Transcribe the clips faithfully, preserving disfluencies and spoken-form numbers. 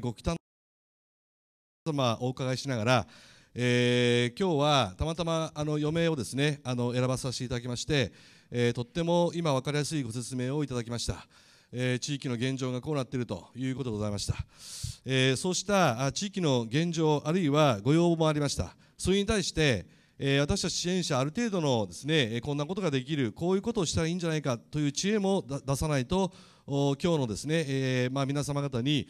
ご期待様お伺いしながら、えー、今日はたまたまあのよめいをですねあの選ばさせていただきまして、えー、とっても今分かりやすいご説明をいただきました。えー、地域の現状がこうなっているということでございました。えー、そうした地域の現状あるいはご要望もありました。それに対してえー、私たち支援者ある程度のですねこんなことができるこういうことをしたらいいんじゃないかという知恵も出さないと今日のですね、えーまあ、皆様方に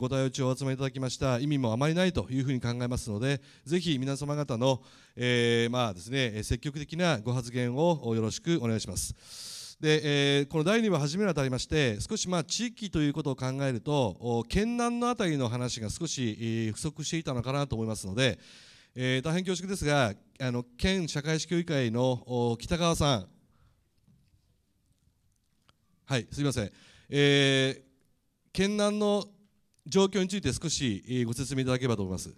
ご対応中をお集めいただきました意味もあまりないというふうに考えますので、ぜひ皆様方の、えーまあですね、積極的なご発言をよろしくお願いします。で、えー、このだいにぶ初めにあたりまして少しまあ地域ということを考えると県南のあたりの話が少し不足していたのかなと思いますので、えー、大変恐縮ですがあの県社会士協議会の北川さん、はいすみません、えー、県南の状況について少しご説明いただければと思います。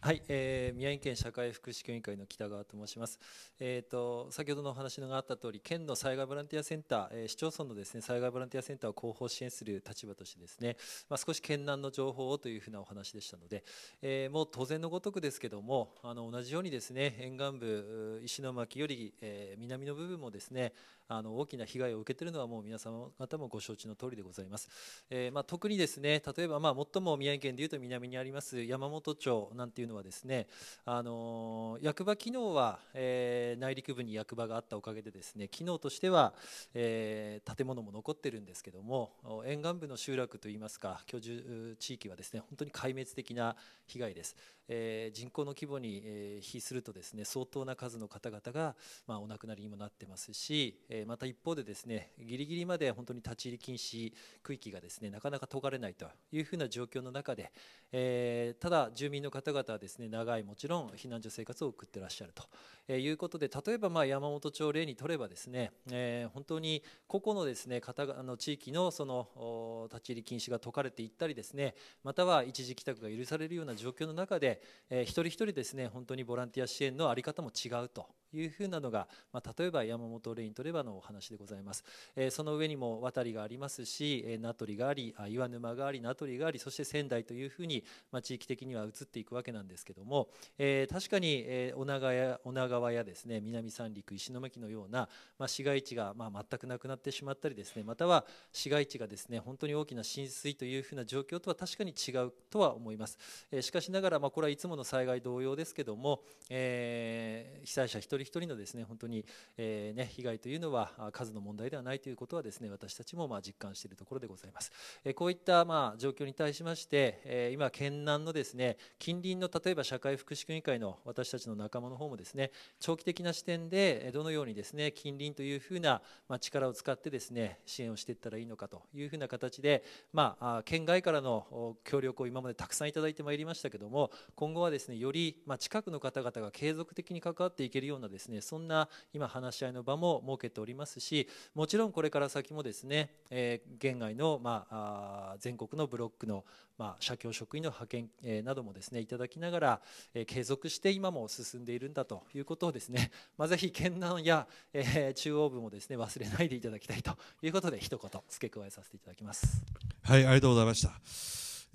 はい、えー、宮城県社会福祉協議会の北川と申します。えー、と先ほどのお話があった通り、県の災害ボランティアセンター、えー、市町村のですね災害ボランティアセンターを後方支援する立場としてですね、まあ、少し県南の情報をというふうなお話でしたので、えー、もう当然のごとくですけどもあの同じようにですね沿岸部石巻より、えー、南の部分もですねあの大きな被害を受けているのはもう皆様方もご承知の通りでございます。えーまあ、特にですね例えばまあ最も宮城県でいうと南にあります山本町なんていうのははですね、あの役場機能は、えー、内陸部に役場があったおかげでですね機能としては、えー、建物も残ってるんですけども、沿岸部の集落といいますか居住地域はですね本当に壊滅的な被害です。えー、人口の規模に、えー、比するとですね相当な数の方々が、まあ、お亡くなりにもなってますし、えー、また一方でですねギリギリまで本当に立ち入り禁止区域がですねなかなか解かれないというふうな状況の中で、えー、ただ住民の方々はですね長いもちろん避難所生活を送ってらっしゃると、えー、いうことで、例えばまあ山本町を例にとればですね、えー、本当に個々のですね方々の地域のその立ち入り禁止が解かれていったりですね、または一時帰宅が許されるような状況の中でえー、一人一人ですね本当にボランティア支援の在り方も違うというふうなのが、まあ、例えば山本レインとればのお話でございます。えー、その上にも渡りがありますし、えー、名取があり岩沼があり名取があり、そして仙台というふうに、まあ、地域的には移っていくわけなんですけども、えー、確かに、えー、女川や、女川やですね南三陸石巻のような、まあ、市街地が、まあ、全くなくなってしまったりですね、または市街地がですね本当に大きな浸水というふうな状況とは確かに違うとは思います。えー、しかしながら、まあ、これはいつもの災害同様ですけども、えー、被災者一人一人のですね本当に、えーね、被害というのは数の問題ではないということはですね私たちもまあ実感しているところでございます。えー、こういったまあ状況に対しまして、えー、今県南のですね近隣の例えば社会福祉協議会の私たちの仲間の方もですね長期的な視点でどのようにですね近隣というふうなまあ力を使ってですね支援をしていったらいいのかというふうな形で、まあ、県外からの協力を今までたくさんいただいてまいりましたけども、今後はですねよりまあ近くの方々が継続的に関わっていけるようなですね、そんな今話し合いの場も設けておりますし、もちろんこれから先もですね、えー、県外の、まあ、全国のブロックの、まあ、社協職員の派遣、えー、などもですねいただきながら、えー、継続して今も進んでいるんだということをですね、まあ、ぜひ県南や、えー、中央部もですね忘れないでいただきたいということで一言付け加えさせていただきます。はい、ありがとうございました。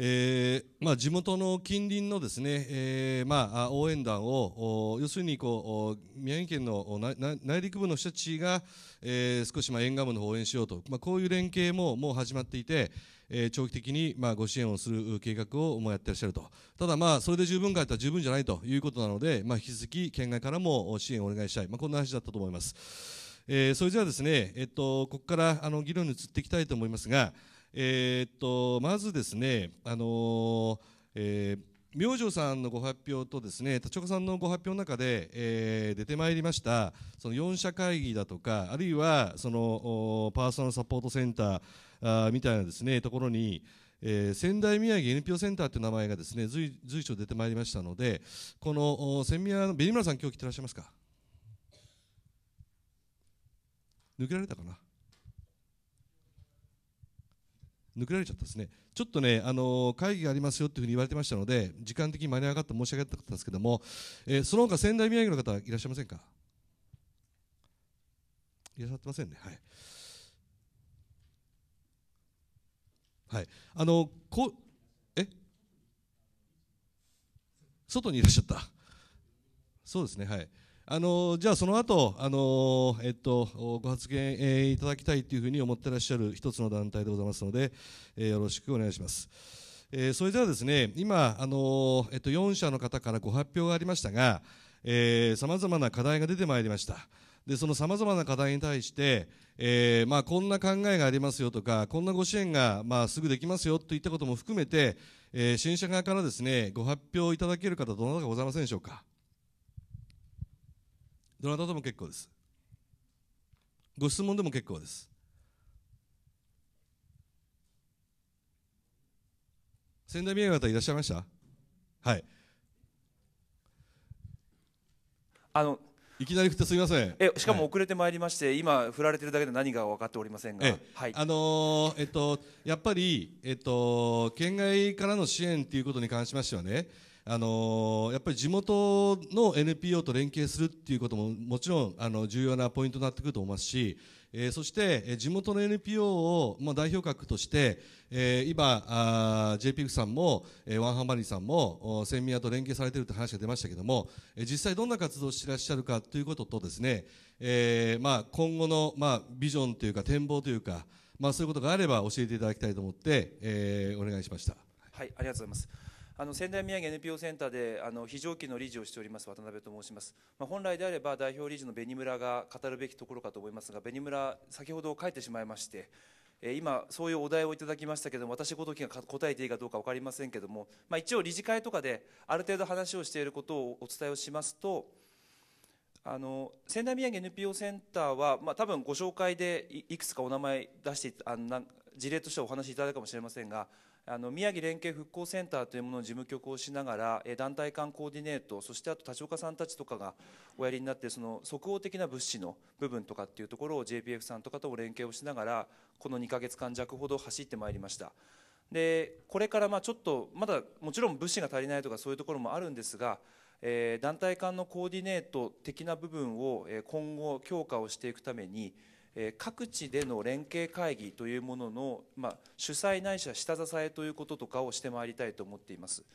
えーまあ、地元の近隣のですね、えーまあ、応援団を要するにこう宮城県の内陸部の人たちが、えー、少しまあ沿岸部の方を応援しようと、まあ、こういう連携ももう始まっていて、えー、長期的にまあご支援をする計画をもうやってらっしゃると。ただまあそれで十分かといったら十分じゃないということなので、まあ、引き続き県外からも支援をお願いしたい、まあ、こんな話だったと思います。えー、それではですね、えっと、ここからあの議論に移っていきたいと思いますが、えーっとまずですね、あのーえー、明星さんのご発表とですね立岡さんのご発表の中で、えー、出てまいりましたそのよん者会議だとか、あるいはそのパーソナルサポートセンターあみたいなですねところに、えー、仙台宮城 エヌピーオー センターという名前がですね 随, 随所出てまいりましたので、この仙宮の紅村さん今日来てらっしゃいますか？抜けられたかな、抜けられちゃったですね。ちょっとね、あのー、会議がありますよというふうに言われてましたので時間的に間に合わなかった申し訳なかったんですけども、えー、その他仙台宮城の方いらっしゃいませんか？いらっしゃってませんね。はい、はい、あのこえ外にいらっしゃった。そうですね、はい。あのじゃあその後、あのえっとご発言、えー、いただきたいというふうに思ってらっしゃる一つの団体でございますので、えー、よろしくお願いします。えー、それではですね、今、あのえっと、よん社の方からご発表がありましたが、さまざまな課題が出てまいりました。でそのさまざまな課題に対して、えーまあ、こんな考えがありますよとか、こんなご支援が、まあ、すぐできますよといったことも含めて、えー、支援者側からですね、ご発表いただける方、どなたかございませんでしょうか。どなたとも結構です。ご質問でも結構です。仙台土産の方いらっしゃいました？はい。あのいきなり振ってすみません。えしかも遅れてまいりまして、はい、今振られてるだけで何が分かっておりませんが、あのー、えっとやっぱりえっと県外からの支援ということに関しましてはね、あのー、やっぱり地元の エヌピーオー と連携するっていうことももちろんあの重要なポイントになってくると思いますし。えー、そして、えー、地元の エヌピーオー を、まあ、代表格として、えー、今あ ジェイピーエフ さんも、えー、ワンハンバリーさんもセンミヤと連携されているという話が出ましたけども、えー、実際どんな活動をしていらっしゃるかということとですね、えーまあ、今後の、まあ、ビジョンというか展望というか、まあ、そういうことがあれば教えていただきたいと思って、えー、お願いしました。はい、ありがとうございます。あの仙台土産 エヌピーオー センターであの非常勤の理事をしております渡辺と申します。まあ、本来であれば代表理事の紅村が語るべきところかと思いますが、紅村先ほど書いてしまいまして、えー、今そういうお題をいただきましたけれども、私ごときが答えていいかどうか分かりませんけれども、まあ、一応理事会とかである程度話をしていることをお伝えをしますと、あの仙台土産 エヌピーオー センターは、まあ、多分ご紹介で い, いくつかお名前出してあの事例としてお話しいただくかもしれませんが、あの宮城連携復興センターというものの事務局をしながら、え団体間コーディネート、そしてあと立岡さんたちとかがおやりになって、その即応的な物資の部分とかっていうところを ジェイピーエフ さんとかとも連携をしながらこのにかげつかん弱ほど走ってまいりました。でこれからまあちょっとまだもちろん物資が足りないとかそういうところもあるんですが、えー、団体間のコーディネート的な部分を今後強化をしていくために、各地での連携会議というものの、まあ、主催ないしは下支えということとかをしてまいりたいと思っています。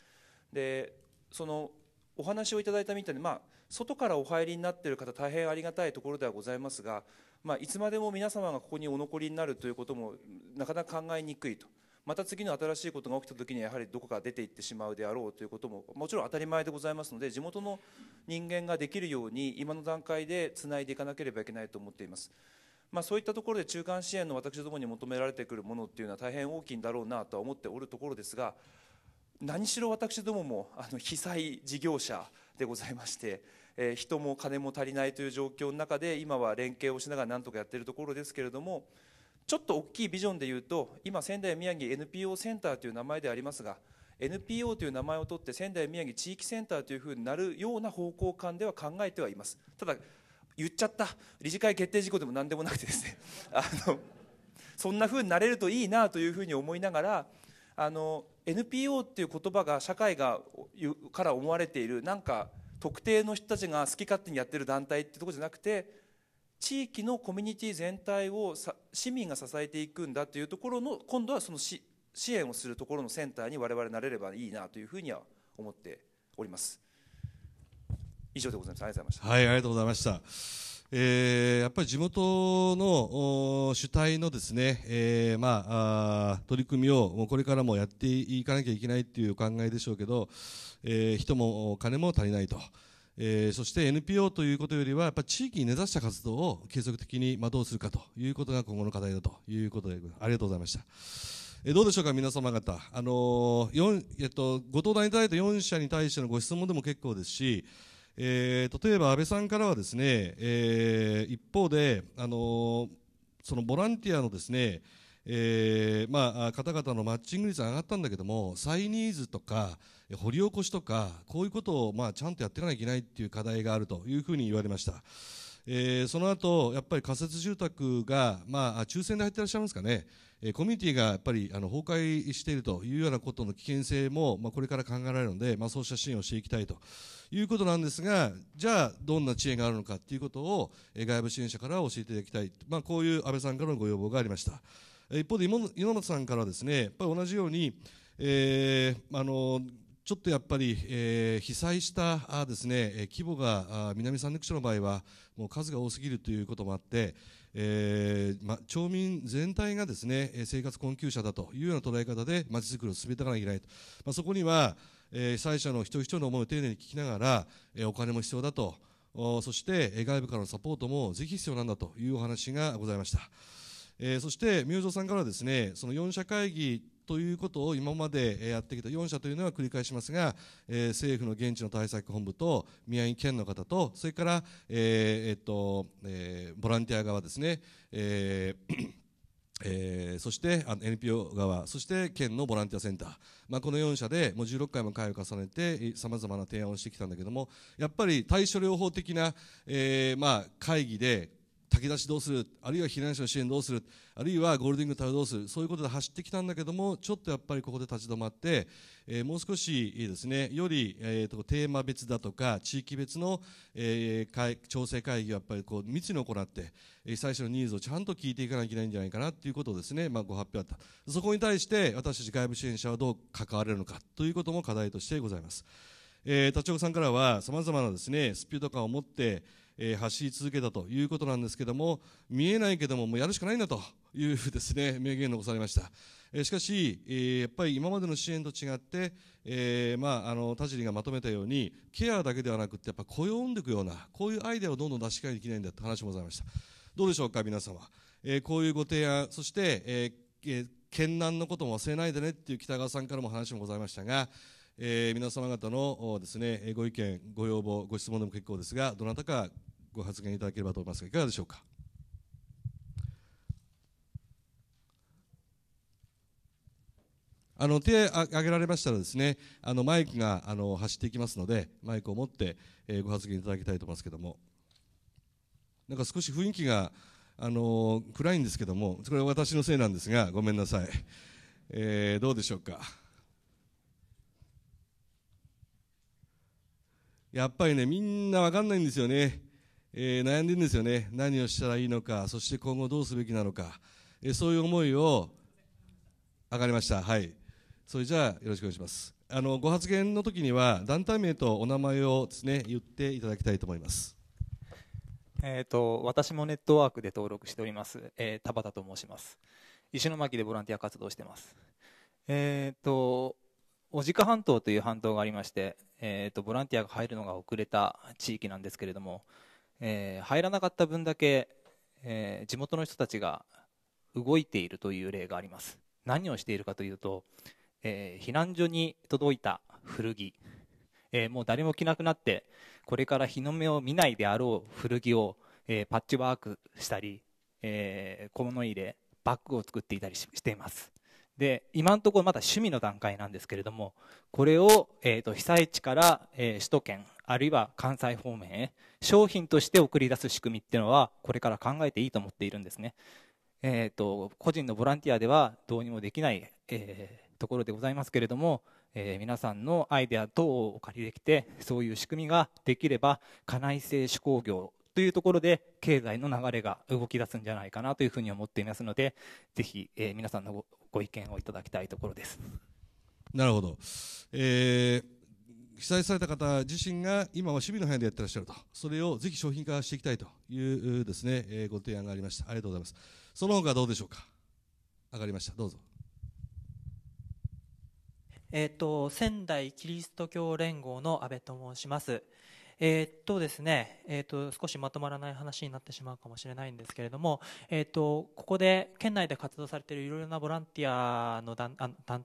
でそのお話をいただいたみたいに、まあ、外からお入りになっている方大変ありがたいところではございますが、まあ、いつまでも皆様がここにお残りになるということもなかなか考えにくいと、また次の新しいことが起きたときにやはりどこか出ていってしまうであろうということももちろん当たり前でございますので、地元の人間ができるように今の段階でつないでいかなければいけないと思っています。まあ、そういったところで中間支援の私どもに求められてくるものっていうのは大変大きいんだろうなとは思っておるところですが、何しろ私どももあの被災事業者でございまして、えー、人も金も足りないという状況の中で今は連携をしながらなんとかやっているところですけれども、ちょっと大きいビジョンでいうと、今仙台宮城 エヌピーオー センターという名前でありますが、 エヌピーオー という名前を取って仙台宮城地域センターというふうになるような方向感では考えてはいます。ただ言っちゃった理事会決定事項でも何でもなくてですねあのそんなふうになれるといいなというふうに思いながら、あの エヌピーオー っていう言葉が社会がから思われているなんか特定の人たちが好き勝手にやってる団体ってところじゃなくて、地域のコミュニティ全体をさ市民が支えていくんだというところの、今度はそのし支援をするところのセンターに我々なれればいいなというふうには思っております。以上でございます。ありがとうございました。はい、ありがとうございました。えー、やっぱり地元の主体のですね、えー、まあ、あ取り組みをこれからもやっていかなきゃいけないというお考えでしょうけど、えー、人も金も足りないと、えー、そして エヌピーオー ということよりはやっぱ地域に根ざした活動を継続的にどうするかということが今後の課題だということで、ありがとうございました。どうでしょうか皆様方、あのよん、えっと、ご登壇いただいたよん社に対してのご質問でも結構ですし、えー、例えば安倍さんからはですね、えー、一方で、あのー、そのボランティアのですね、えーまあ、方々のマッチング率が上がったんだけども、再ニーズとか掘り起こしとかこういうことを、まあ、ちゃんとやっていかなきゃいけないという課題があるというふうに言われました。えー、その後やっぱり仮設住宅が、まあ、抽選で入ってらっしゃいますかね、えー、コミュニティがやっぱりあの崩壊しているというようなことの危険性も、まあ、これから考えられるので、まあ、そうした支援をしていきたいということなんですが、じゃあどんな支援があるのかということを、えー、外部支援者から教えていただきたい、まあ、こういう安倍さんからのご要望がありました。一方で井本さんからはですね、やっぱり同じように、えーあのちょっとやっぱり、えー、被災したですね、規模が南三陸市の場合はもう数が多すぎるということもあって、えーま、町民全体がですね、生活困窮者だというような捉え方でまちづくりを進めていかなきゃいけないと、まあ、そこには、えー、被災者の一人一人の思いを丁寧に聞きながら、えー、お金も必要だと、そして外部からのサポートもぜひ必要なんだというお話がございました。えー、そして明星さんからはですね、そのよん者会議ということを今までやってきたよん社というのは繰り返しますが、えー、政府の現地の対策本部と宮城県の方とそれから、えーえっとえー、ボランティア側ですね、えーえー、そして エヌピーオー 側そして県のボランティアセンター、まあ、このよん社でもうじゅうろっかいも会を重ねてさまざまな提案をしてきたんだけども、やっぱり対処療法的な、えーまあ、会議で炊き出しどうする、あるいは避難者の支援どうする、あるいはゴールディング対応どうする、そういうことで走ってきたんだけども、ちょっとやっぱりここで立ち止まって、えー、もう少しですね、より、えー、とテーマ別だとか地域別の、えー、調整会議をやっぱりこう密に行って被災者のニーズをちゃんと聞いていかなきゃいけないんじゃないかなということをですね、まあ、ご発表あった。そこに対して私たち外部支援者はどう関われるのかということも課題としてございます。えー、立岡さんからはさまざまなですね、スピード感を持ってえー、走り続けたということなんですけども、見えないけどももうやるしかないんだというですね、明言を残されました。えー、しかし、えー、やっぱり今までの支援と違って、えー、まあ、あの田尻がまとめたようにケアだけではなくてやっぱ雇用を生んでいくようなこういうアイデアをどんどん出し替えできないんだという話もございました。どうでしょうか皆様、えー、こういうご提案、そして、えーえー、県南のことも忘れないでねっていう北川さんからも話もございましたが、えー、皆様方のですね、ご意見、ご要望、ご質問でも結構ですが、どなたかご発言いただければと思いますが、いかがでしょうか。あの手を挙げられましたらですね、あのマイクがあの走っていきますので、マイクを持ってご発言いただきたいと思いますけども、なんか少し雰囲気があの暗いんですけども、これは私のせいなんですが、ごめんなさい。えー、どうでしょうか。やっぱりね、みんな分かんないんですよね、えー、悩んでるんですよね、何をしたらいいのか、そして今後どうすべきなのか、えー、そういう思いを、上がりました、はい、それじゃあ、よろしくお願いします。あのご発言の時には、団体名とお名前をですね、言っていただきたいと思います。えーと、私もネットワークで登録しております、えー、田畑と申します。石巻でボランティア活動してます。えーと小鹿半島という半島がありまして、えー、とボランティアが入るのが遅れた地域なんですけれども、えー、入らなかった分だけ、えー、地元の人たちが動いているという例があります。何をしているかというと、えー、避難所に届いた古着、えー、もう誰も着なくなってこれから日の目を見ないであろう古着を、えー、パッチワークしたり、えー、小物入れバッグを作っていたりしています。で今のところまだ趣味の段階なんですけれども、これを、えー、と被災地から、えー、首都圏あるいは関西方面へ商品として送り出す仕組みっていうのはこれから考えていいと思っているんですね。えー、と個人のボランティアではどうにもできない、えー、ところでございますけれども、えー、皆さんのアイデア等をお借りできてそういう仕組みができれば家内製手工業というところで経済の流れが動き出すんじゃないかなというふうに思っていますので、ぜひ、えー、皆さんのごご意見をいただきたいところです。なるほど、えー、被災された方自身が今は趣味の範囲でやってらっしゃると、それをぜひ商品化していきたいというですね、えー、ご提案がありました。ありがとうございます。その他どうでしょうか。上がりました、どうぞ。えーと仙台キリスト教連合の阿部と申します。えっとですね、えっと少しまとまらない話になってしまうかもしれないんですけれども、えっとここで県内で活動されているいろいろなボランティアの団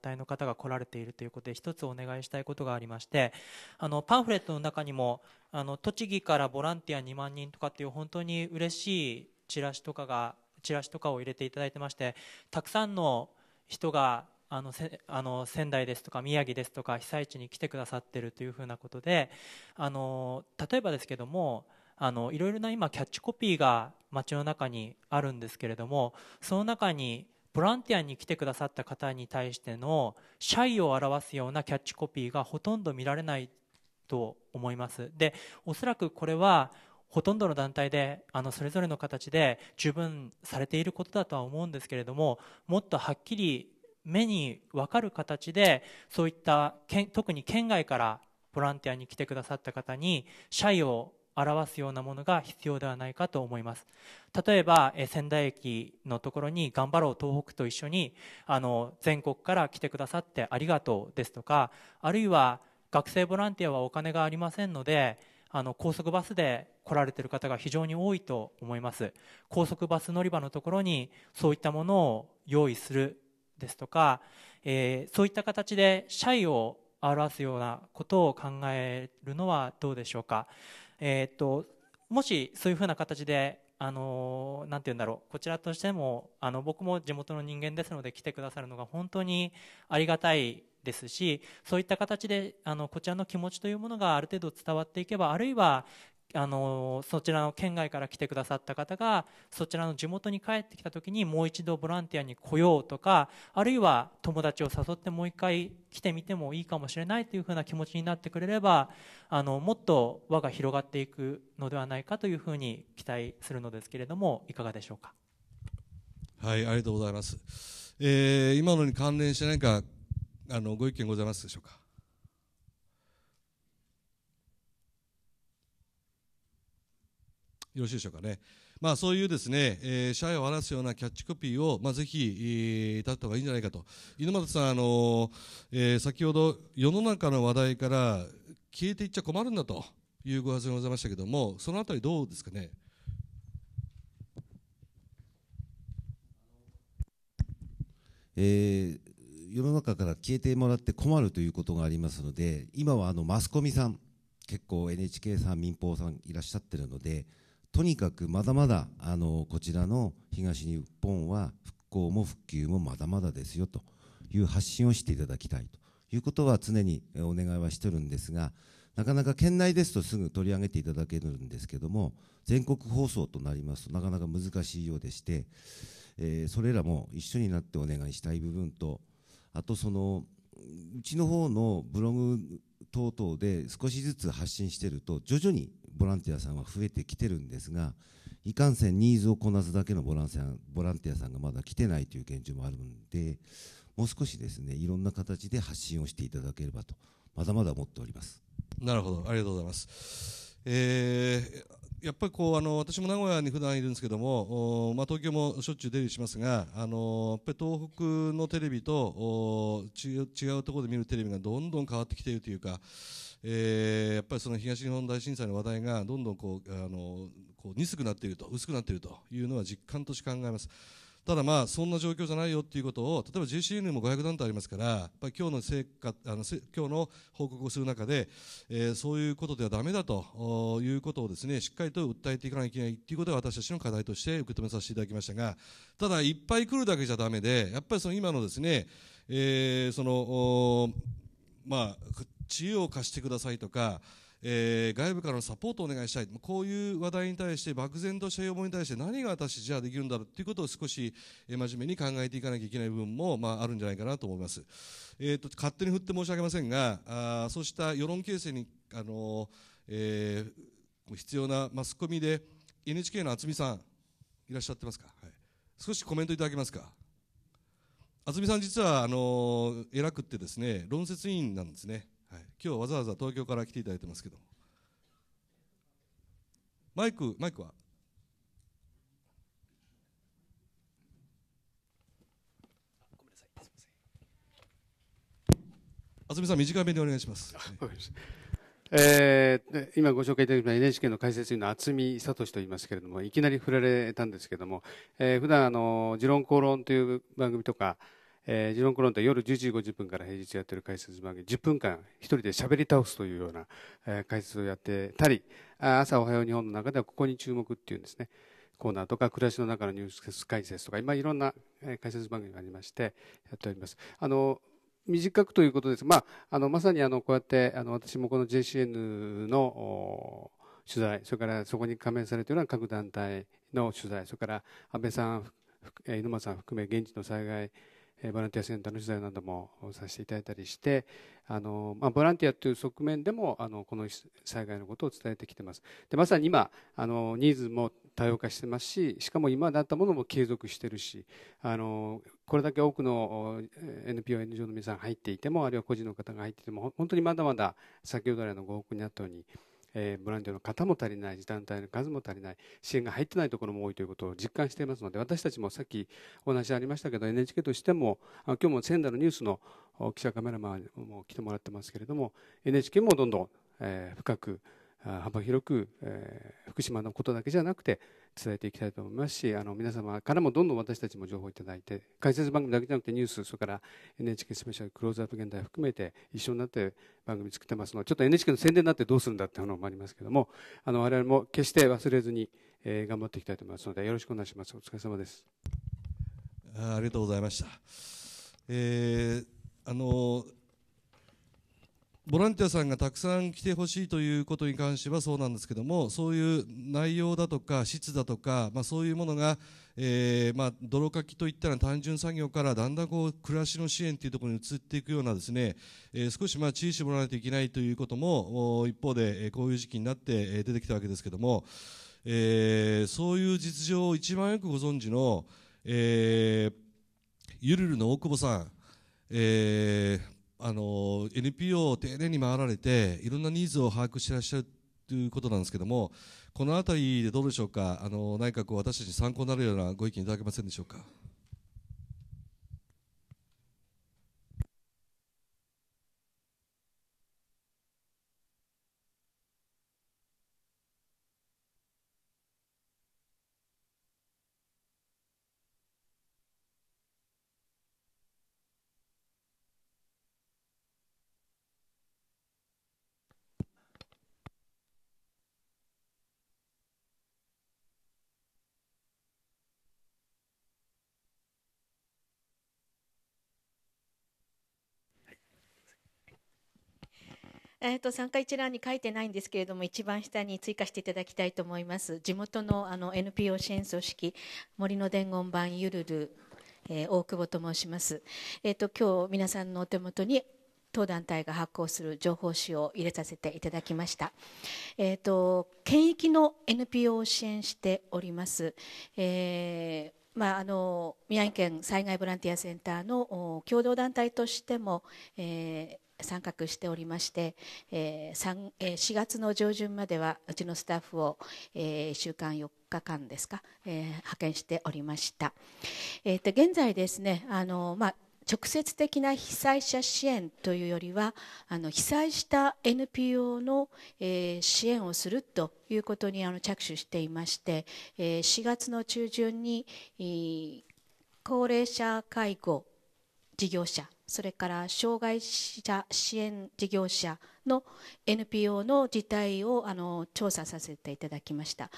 体の方が来られているということで、一つお願いしたいことがありまして、あのパンフレットの中にもあの栃木からボランティアにまんにんとかっていう本当に嬉しいチラシとかがチラシとかを入れていただいてまして、たくさんの人があのせあの仙台ですとか宮城ですとか被災地に来てくださってるというふうなことで、あの例えばですけども、あのいろいろな今キャッチコピーが街の中にあるんですけれども、その中にボランティアに来てくださった方に対しての謝意を表すようなキャッチコピーがほとんど見られないと思います。でおそらくこれはほとんどの団体であのそれぞれの形で十分されていることだとは思うんですけれども、もっとはっきり目に分かる形でそういった特に県外からボランティアに来てくださった方に謝意を表すようなものが必要ではないかと思います。例えば仙台駅のところに頑張ろう東北と一緒にあの全国から来てくださってありがとうですとか、あるいは学生ボランティアはお金がありませんのであの高速バスで来られている方が非常に多いと思います。高速バス乗り場のところにそういったものを用意するですとか、えー、そういった形で謝意を表すようなことを考えるのはどうでしょうか。えっともしそういうふうな形であのなんて言うんだろう、こちらとしてもあの僕も地元の人間ですので来てくださるのが本当にありがたいですし、そういった形であのこちらの気持ちというものがある程度伝わっていけば、あるいはあのそちらの県外から来てくださった方がそちらの地元に帰ってきた時にもう一度ボランティアに来ようとか、あるいは友達を誘ってもう一回来てみてもいいかもしれないというふうな気持ちになってくれれば、あのもっと輪が広がっていくのではないかというふうに期待するのですけれども、いかがでしょうか。はい、ありがとうございます、えー、今のに関連して何かあのご意見ございますでしょうか。よろしいでしょうかね。まあ、そういうですね、えー、謝意を表すようなキャッチコピーを、まあ、ぜひ、えー、立った方がいいんじゃないかと。猪俣さん、あのーえー、先ほど世の中の話題から消えていっちゃ困るんだというご発言がございましたけれども、そのあたりどうですかね。えー、世の中から消えてもらって困るということがありますので、今はあのマスコミさん、結構 エヌエイチケー さん、民放さんいらっしゃってるので、とにかくまだまだあのこちらの東日本は復興も復旧もまだまだですよという発信をしていただきたいということは常にお願いはしてるんですが、なかなか県内ですとすぐ取り上げていただけるんですけども、全国放送となりますとなかなか難しいようでして、えー、それらも一緒になってお願いしたい部分と、あとそのうちの方のブログ等々で少しずつ発信していると徐々にボランティアさんは増えてきてるんですが、いかんせんニーズをこなすだけのボランティア、ボランティアさんがまだ来てないという現状もあるので、もう少しですねいろんな形で発信をしていただければとまだまだ思っております。なるほど、ありがとうございます、えー、やっぱりこうあの私も名古屋に普段いるんですけども、まあ、東京もしょっちゅう出入りしますが、あのやっぱり東北のテレビと違うところで見るテレビがどんどん変わってきているというか、えー、やっぱりその東日本大震災の話題がどんどんこうあのこうにすくなっていると、薄くなっているというのは実感として考えます。ただ、まあそんな状況じゃないよということを、例えば ジェイシーエヌ もごひゃく団体ありますから、やっぱり今日の成果あの今日の報告をする中で、えー、そういうことではだめだということをですねしっかりと訴えていかなきゃいけないということが私たちの課題として受け止めさせていただきましたが、ただいっぱい来るだけじゃだめで、やっぱりその今のですね、えー、そのまあ知恵を貸してくださいとか、えー、外部からのサポートをお願いしたい、こういう話題に対して漠然とした要望に対して何が私じゃあできるんだろうということを少し真面目に考えていかなきゃいけない部分も、まあ、あるんじゃないかなと思います、えー、と勝手に振って申し訳ませんが、あそうした世論形成に、あのーえー、必要なマスコミで エヌエイチケー の渥美さんいらっしゃってますか、はい、少しコメントいただけますか。渥美さん、実はあのー、偉くってですね論説委員なんですね。はい、今日わざわざ東京から来ていただいてますけど、マイクマイクはごめんなさい、すみません。渥美さん、短めにお願いします。えー、今ご紹介いただきました エヌエイチケー の解説委員の渥美聡と言いますけれども、いきなり振られたんですけれども、えー、普段あの「時論公論」という番組とか、えー、時論公論って夜じゅうじごじゅっぷんから平日やってる解説番組、じゅっぷんかん一人でしゃべり倒すというような、えー、解説をやってたり、朝おはよう日本の中ではここに注目っていうんですねコーナーとか、暮らしの中のニュース解説とか、今いろんな解説番組がありましてやっております。あの短くということです。まあ、あのまさにあのこうやってあの私もこの ジェイシーエヌ の取材、それからそこに加盟されているような各団体の取材、それから安倍さん、猪俣さん含め現地の災害ボランティアセンターの取材などもさせていただいたりして、あの、まあ、ボランティアという側面でもあのこの災害のことを伝えてきています。でまさに今あのニーズも多様化してますし、しかも今だったものも継続しているし、あのこれだけ多くの エヌピーオー、エヌジーオー の皆さん入っていても、あるいは個人の方が入っていても、本当にまだまだ先ほど来のご報告にあったように、えー、ボランティアの方も足りない、自団体の数も足りない、支援が入ってないところも多いということを実感していますので、私たちもさっきお話ありましたけど、エヌエイチケー としても、今日も仙台のニュースの記者カメラマンも来てもらってますけれども、エヌエイチケー もどんどん、えー、深く、幅広く、えー、福島のことだけじゃなくて伝えていきたいと思いますし、あの皆様からもどんどん私たちも情報をいただいて、解説番組だけじゃなくてニュース、それから エヌエイチケー スペシャルクローズアップ現代含めて一緒になって番組作ってますので、ちょっと エヌエイチケー の宣伝になってどうするんだっていうのもありますけども、あの我々も決して忘れずに、えー、頑張っていきたいと思いますので、よろしくお願いします。お疲れ様です。 あ, ありがとうございました、えー、あのボランティアさんがたくさん来てほしいということに関してはそうなんですけども、そういう内容だとか質だとか、まあ、そういうものが、えーまあ、泥かきといったら単純作業からだんだんこう暮らしの支援というところに移っていくようなですね、えー、少しまあ注意してもらわないといけないということも一方でこういう時期になって出てきたわけですけども、えー、そういう実情を一番よくご存知の、えー、ゆるるの大久保さん、えーあの エヌピーオー を丁寧に回られていろんなニーズを把握してらっしゃるということなんですけども、このあたりでどうでしょうか。あの内閣を私たちに参考になるようなご意見いただけませんでしょうか。えーと参加一覧に書いてないんですけれども、一番下に追加していただきたいと思います。地元 の, あの エヌピーオー 支援組織森の伝言版ゆるる、えー、大久保と申します。えーと今日皆さんのお手元に当団体が発行する情報誌を入れさせていただきました。えーと県域の エヌピーオー を支援しております。えーまあ、あの宮城県災害ボランティアセンターの共同団体としても、えー参画しておりまして、えーえー、しがつの上旬まではうちのスタッフを、えー、いっしゅうかんよっかかんですか、えー、派遣しておりました。えー、と現在ですね、あの、まあ、直接的な被災者支援というよりは、あの被災した エヌピーオー の、えー、支援をするということにあの着手していまして、えー、しがつの中旬に、えー、高齢者介護事業者、それから障害者支援事業者の エヌピーオー の事態をあの調査させていただきました。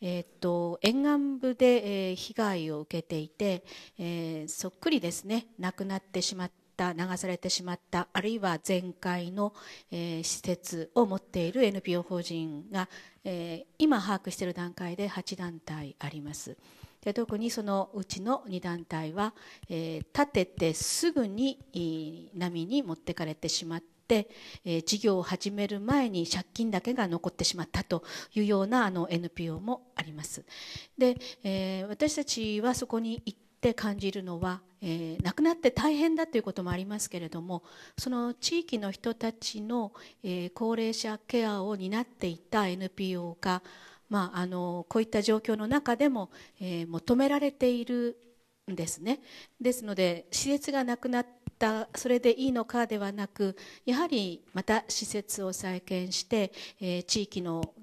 えー、っと沿岸部で、えー、被害を受けていて、えー、そっくりですね、亡くなってしまった、流されてしまった、あるいは全壊の、えー、施設を持っている エヌピーオー 法人が、えー、今把握している段階ではちだんたいあります。で特にそのうちのにだんたいは、えー、立ててすぐに波に持ってかれてしまって、えー、事業を始める前に借金だけが残ってしまったというようなあの エヌピーオー もあります。で、えー、私たちはそこに行って感じるのは、えー、亡くなって大変だということもありますけれども、その地域の人たちの、えー、高齢者ケアを担っていた エヌピーオー がまあ、あのこういった状況の中でも、えー、求められているんですね。ですので施設がなくなったそれでいいのかではなく、やはりまた施設を再建して、えー、地域の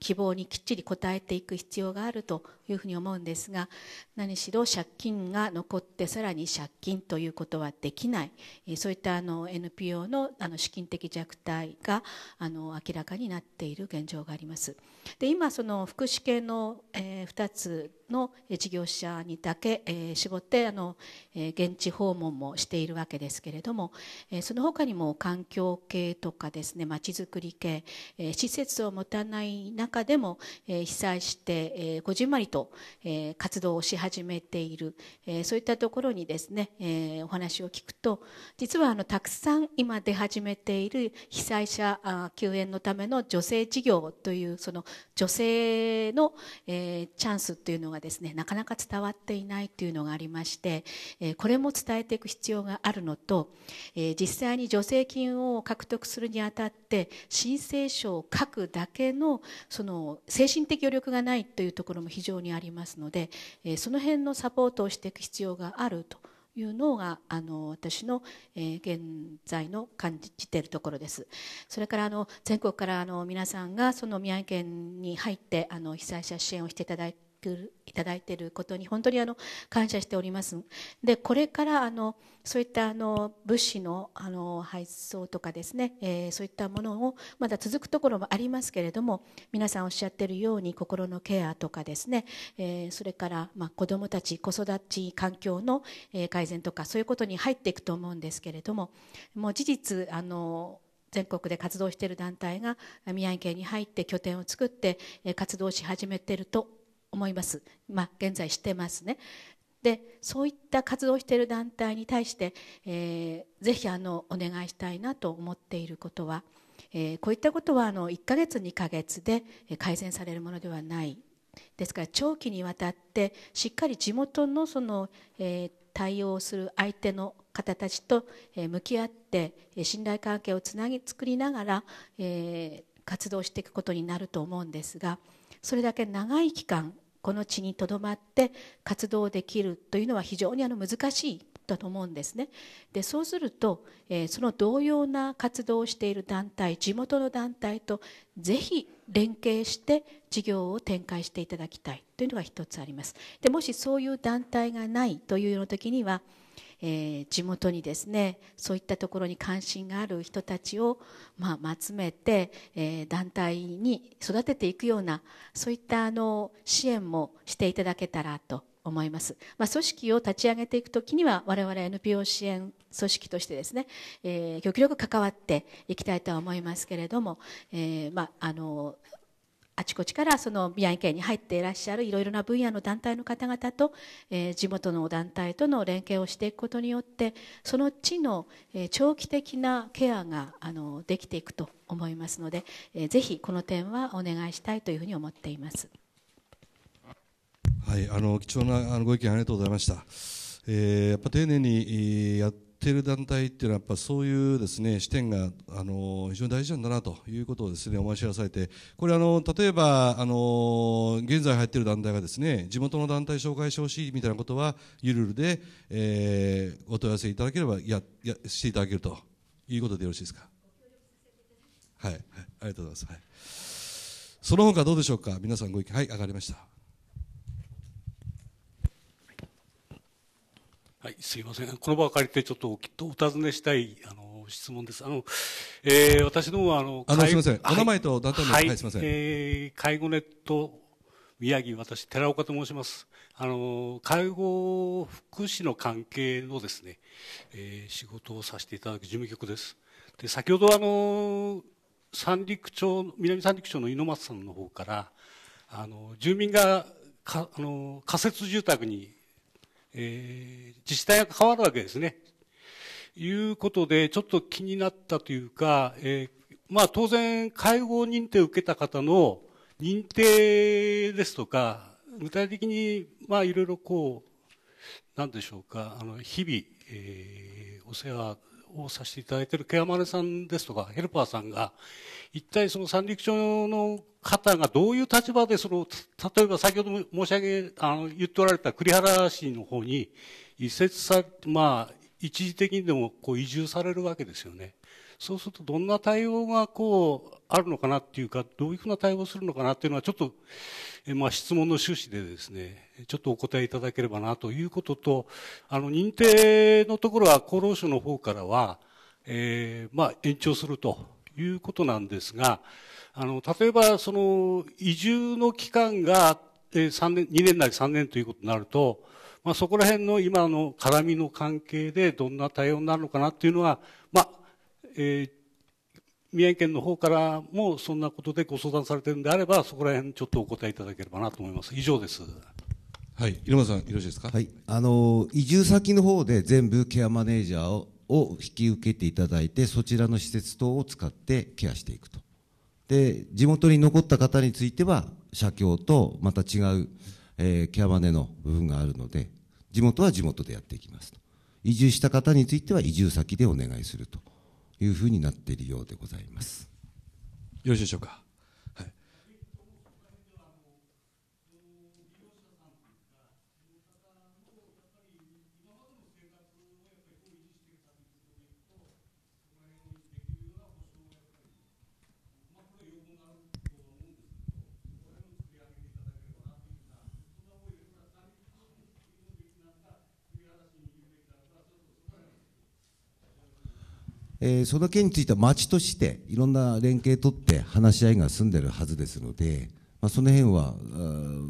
希望にきっちり応えていく必要があるというふうに思うんですが、何しろ借金が残ってさらに借金ということはできない、えー、そういったあの エヌピーオー の, あの資金的弱体があの明らかになっている現状があります。で今その福祉系の、えー、ふたつの事業者にだけ、えー、絞ってあの、えー、現地訪問もしているわけですけれども、えー、その他にも環境系とかですね、まちづくり系、えー、施設を持たない中でも、えー、被災して、えー、こじんまりとと、えー、活動をし始めている、えー、そういったところにですね、えー、お話を聞くと、実はあのたくさん今出始めている被災者救援のための助成事業という、その助成の、えー、チャンスというのがですね、なかなか伝わっていないというのがありまして、えー、これも伝えていく必要があるのと、えー、実際に助成金を獲得するにあたって申請書を書くだけのその精神的余力がないというところも非常にありますので、えー、その辺のサポートをしていく必要があるというのが、あの私の、えー、現在の感じているところです。それからあの全国からあの皆さんがその宮城県に入ってあの被災者支援をしていただいていただいていることに本当にあの感謝しております。でこれからあのそういったあの物資のあの配送とかですね、えー、そういったものをまだ続くところもありますけれども、皆さんおっしゃっているように心のケアとかですね、えー、それからまあ子どもたち子育ち環境の改善とか、そういうことに入っていくと思うんですけれども、もう事実あの全国で活動している団体が宮城県に入って拠点を作って活動し始めていると思います。まあ、現在してますね。でそういった活動をしている団体に対して、えー、ぜひあのお願いしたいなと思っていることは、えー、こういったことはあのいっかげつにかげつで改善されるものではないですから、長期にわたってしっかり地元のその、えー、対応する相手の方たちと向き合って信頼関係をつなぎ作りながら、えー、活動していくことになると思うんですが、それだけ長い期間この地にとどまって活動できるというのは非常にあの難しいだと思うんですね。でそうすると、えー、その同様な活動をしている団体、地元の団体とぜひ連携して事業を展開していただきたいというのが一つあります。でもしそういう団体がないというような時には、えー、地元にですね、そういったところに関心がある人たちを、まあ、集めて、えー、団体に育てていくような、そういったあの支援もしていただけたらと思います。まあ、組織を立ち上げていくときには我々 エヌピーオー 支援組織としてですね、えー、極力関わっていきたいとは思いますけれども、えーまあ、あのあちこちからその宮城県に入っていらっしゃるいろいろな分野の団体の方々と、えー、地元の団体との連携をしていくことによって、その地の、えー、長期的なケアがあのできていくと思いますので、えー、ぜひこの点はお願いしたいというふうに思っています。はい、あの貴重なご意見ありがとうございました。えー、やっぱ丁寧にやっている団体っていうのはやっぱそういうですね視点があの非常に大事なんだなということをですね思い知らされて、これあの例えばあの現在入っている団体がですね地元の団体紹介してほしいみたいなことはゆるるで、えー、お問い合わせいただければややしていただけるということでよろしいですか。はい、はい、ありがとうございます。はい、その他どうでしょうか。皆さんご意見、はい、上がりました。はい、すいません、この場を借りてちょっときっとお尋ねしたいあの質問です。あの、えー、私どもはあのあのすいません、お名前と団体名、はい、はい、すいません、えー、介護ネット宮城、私寺岡と申します。あの介護福祉の関係のですね、えー、仕事をさせていただく事務局です。で先ほどあの三陸町南三陸町の猪松さんの方からあの住民がかあの仮設住宅にえー、自治体が変わるわけですね。いうことでちょっと気になったというか、えー、まあ当然介護認定を受けた方の認定ですとか、具体的にまあいろいろこう何でしょうか、あの日々、えー、お世話をさせていただいているケアマネさんですとかヘルパーさんが一体その三陸町の方がどういう立場でその例えば先ほども申し上げあの言っておられた栗原市の方に移設さまあ一時的にでもこう移住されるわけですよね。そうするとどんな対応がこうあるのかなっていうか、どういうふうな対応をするのかなっていうのはちょっとえ、まあ、質問の趣旨でですねちょっとお答えいただければなということと、あの認定のところは厚労省の方からは、えー、まあ延長するということなんですが、あの例えばその移住の期間がさんねんにねんなりさんねんということになると、まあ、そこら辺の今の絡みの関係でどんな対応になるのかなっていうのはまあ、えー宮城県の方からもそんなことでご相談されているのであれば、そこら辺ちょっとお答えいただければなと思います。以上です。はい、入間さんよろしいですか。はい、あの移住先の方で全部ケアマネージャーをを引き受けていただいて、そちらの施設等を使ってケアしていくと。で、地元に残った方については社協とまた違う、えー、ケアマネの部分があるので、地元は地元でやっていきますと。移住した方については移住先でお願いするというふうになっているようでございます。よろしいでしょうか。はい、えー、その件については町としていろんな連携を取って話し合いが済んでいるはずですので、まあ、その辺は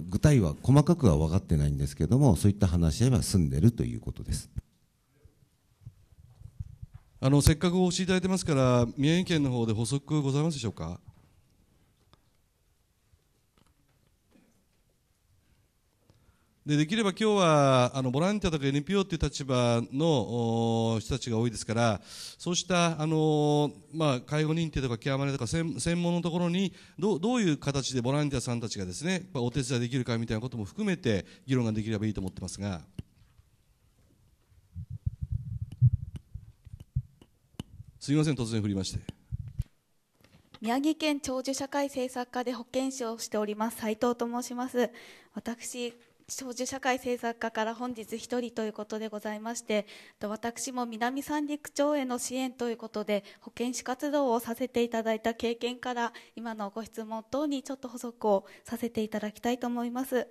具体は細かくは分かってないんですけども、そういった話し合いは済んでいるということです。あのせっかくお越しいただいてますから、宮城県の方で補足ございますでしょうか。で、できれば今日はあのボランティアとか エヌピーオー という立場の人たちが多いですから、そうしたあの、まあ、介護認定とかケアマネとか専門のところに ど, どういう形でボランティアさんたちがですね、お手伝いできるかみたいなことも含めて議論ができればいいと思ってますが。すみません、突然振りまして。宮城県長寿社会政策課で保健師をしております斉藤と申します。私長寿社会政策課から本日一人ということでございまして、私も南三陸町への支援ということで保健師活動をさせていただいた経験から、今のご質問等にちょっと補足をさせていただきたいと思います。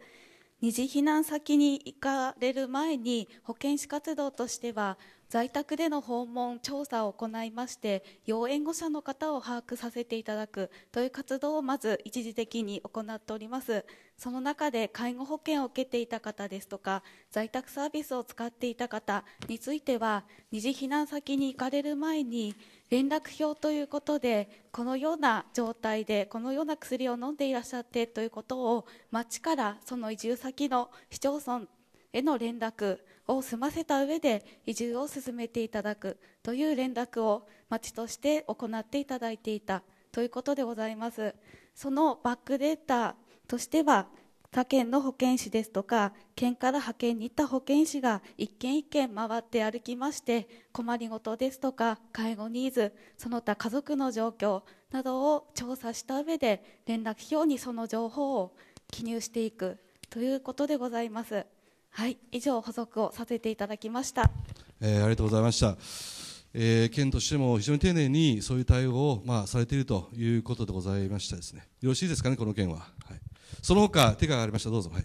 二次避難先に行かれる前に、保健師活動としては在宅での訪問調査を行いまして、要援護者の方を把握させていただくという活動をまず一時的に行っております。その中で介護保険を受けていた方ですとか、在宅サービスを使っていた方については、二次避難先に行かれる前に連絡票ということで、このような状態でこのような薬を飲んでいらっしゃってということを、町からその移住先の市町村への連絡を済ませた上で移住を進めていただくという連絡を町として行っていただいていたということでございます。そのバックデータとしては、他県の保健師ですとか、県から派遣に行った保健師が一軒一軒回って歩きまして、困りごとですとか介護ニーズ、その他家族の状況などを調査した上で、連絡票にその情報を記入していくということでございます。はい、以上補足をさせていただきました。えー、ありがとうございました。えー、県としても非常に丁寧にそういう対応を、まあ、されているということでございましたですね。よろしいですかね、この件は。はい、その他手が挙がりました。どうぞ。はい。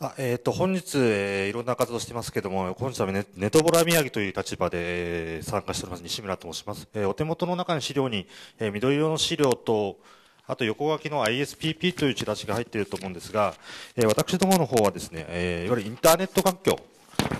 あえー、と本日、えー、いろんな活動をしていますけれども、本日は ネ, ネトボラ宮城という立場で、えー、参加しております西村と申します。えー、お手元の中の資料に、えー、緑色の資料と、あと横書きの アイエスピーピー というチラシが入っていると思うんですが、えー、私どもの方はですね、えー、いわゆるインターネット環境、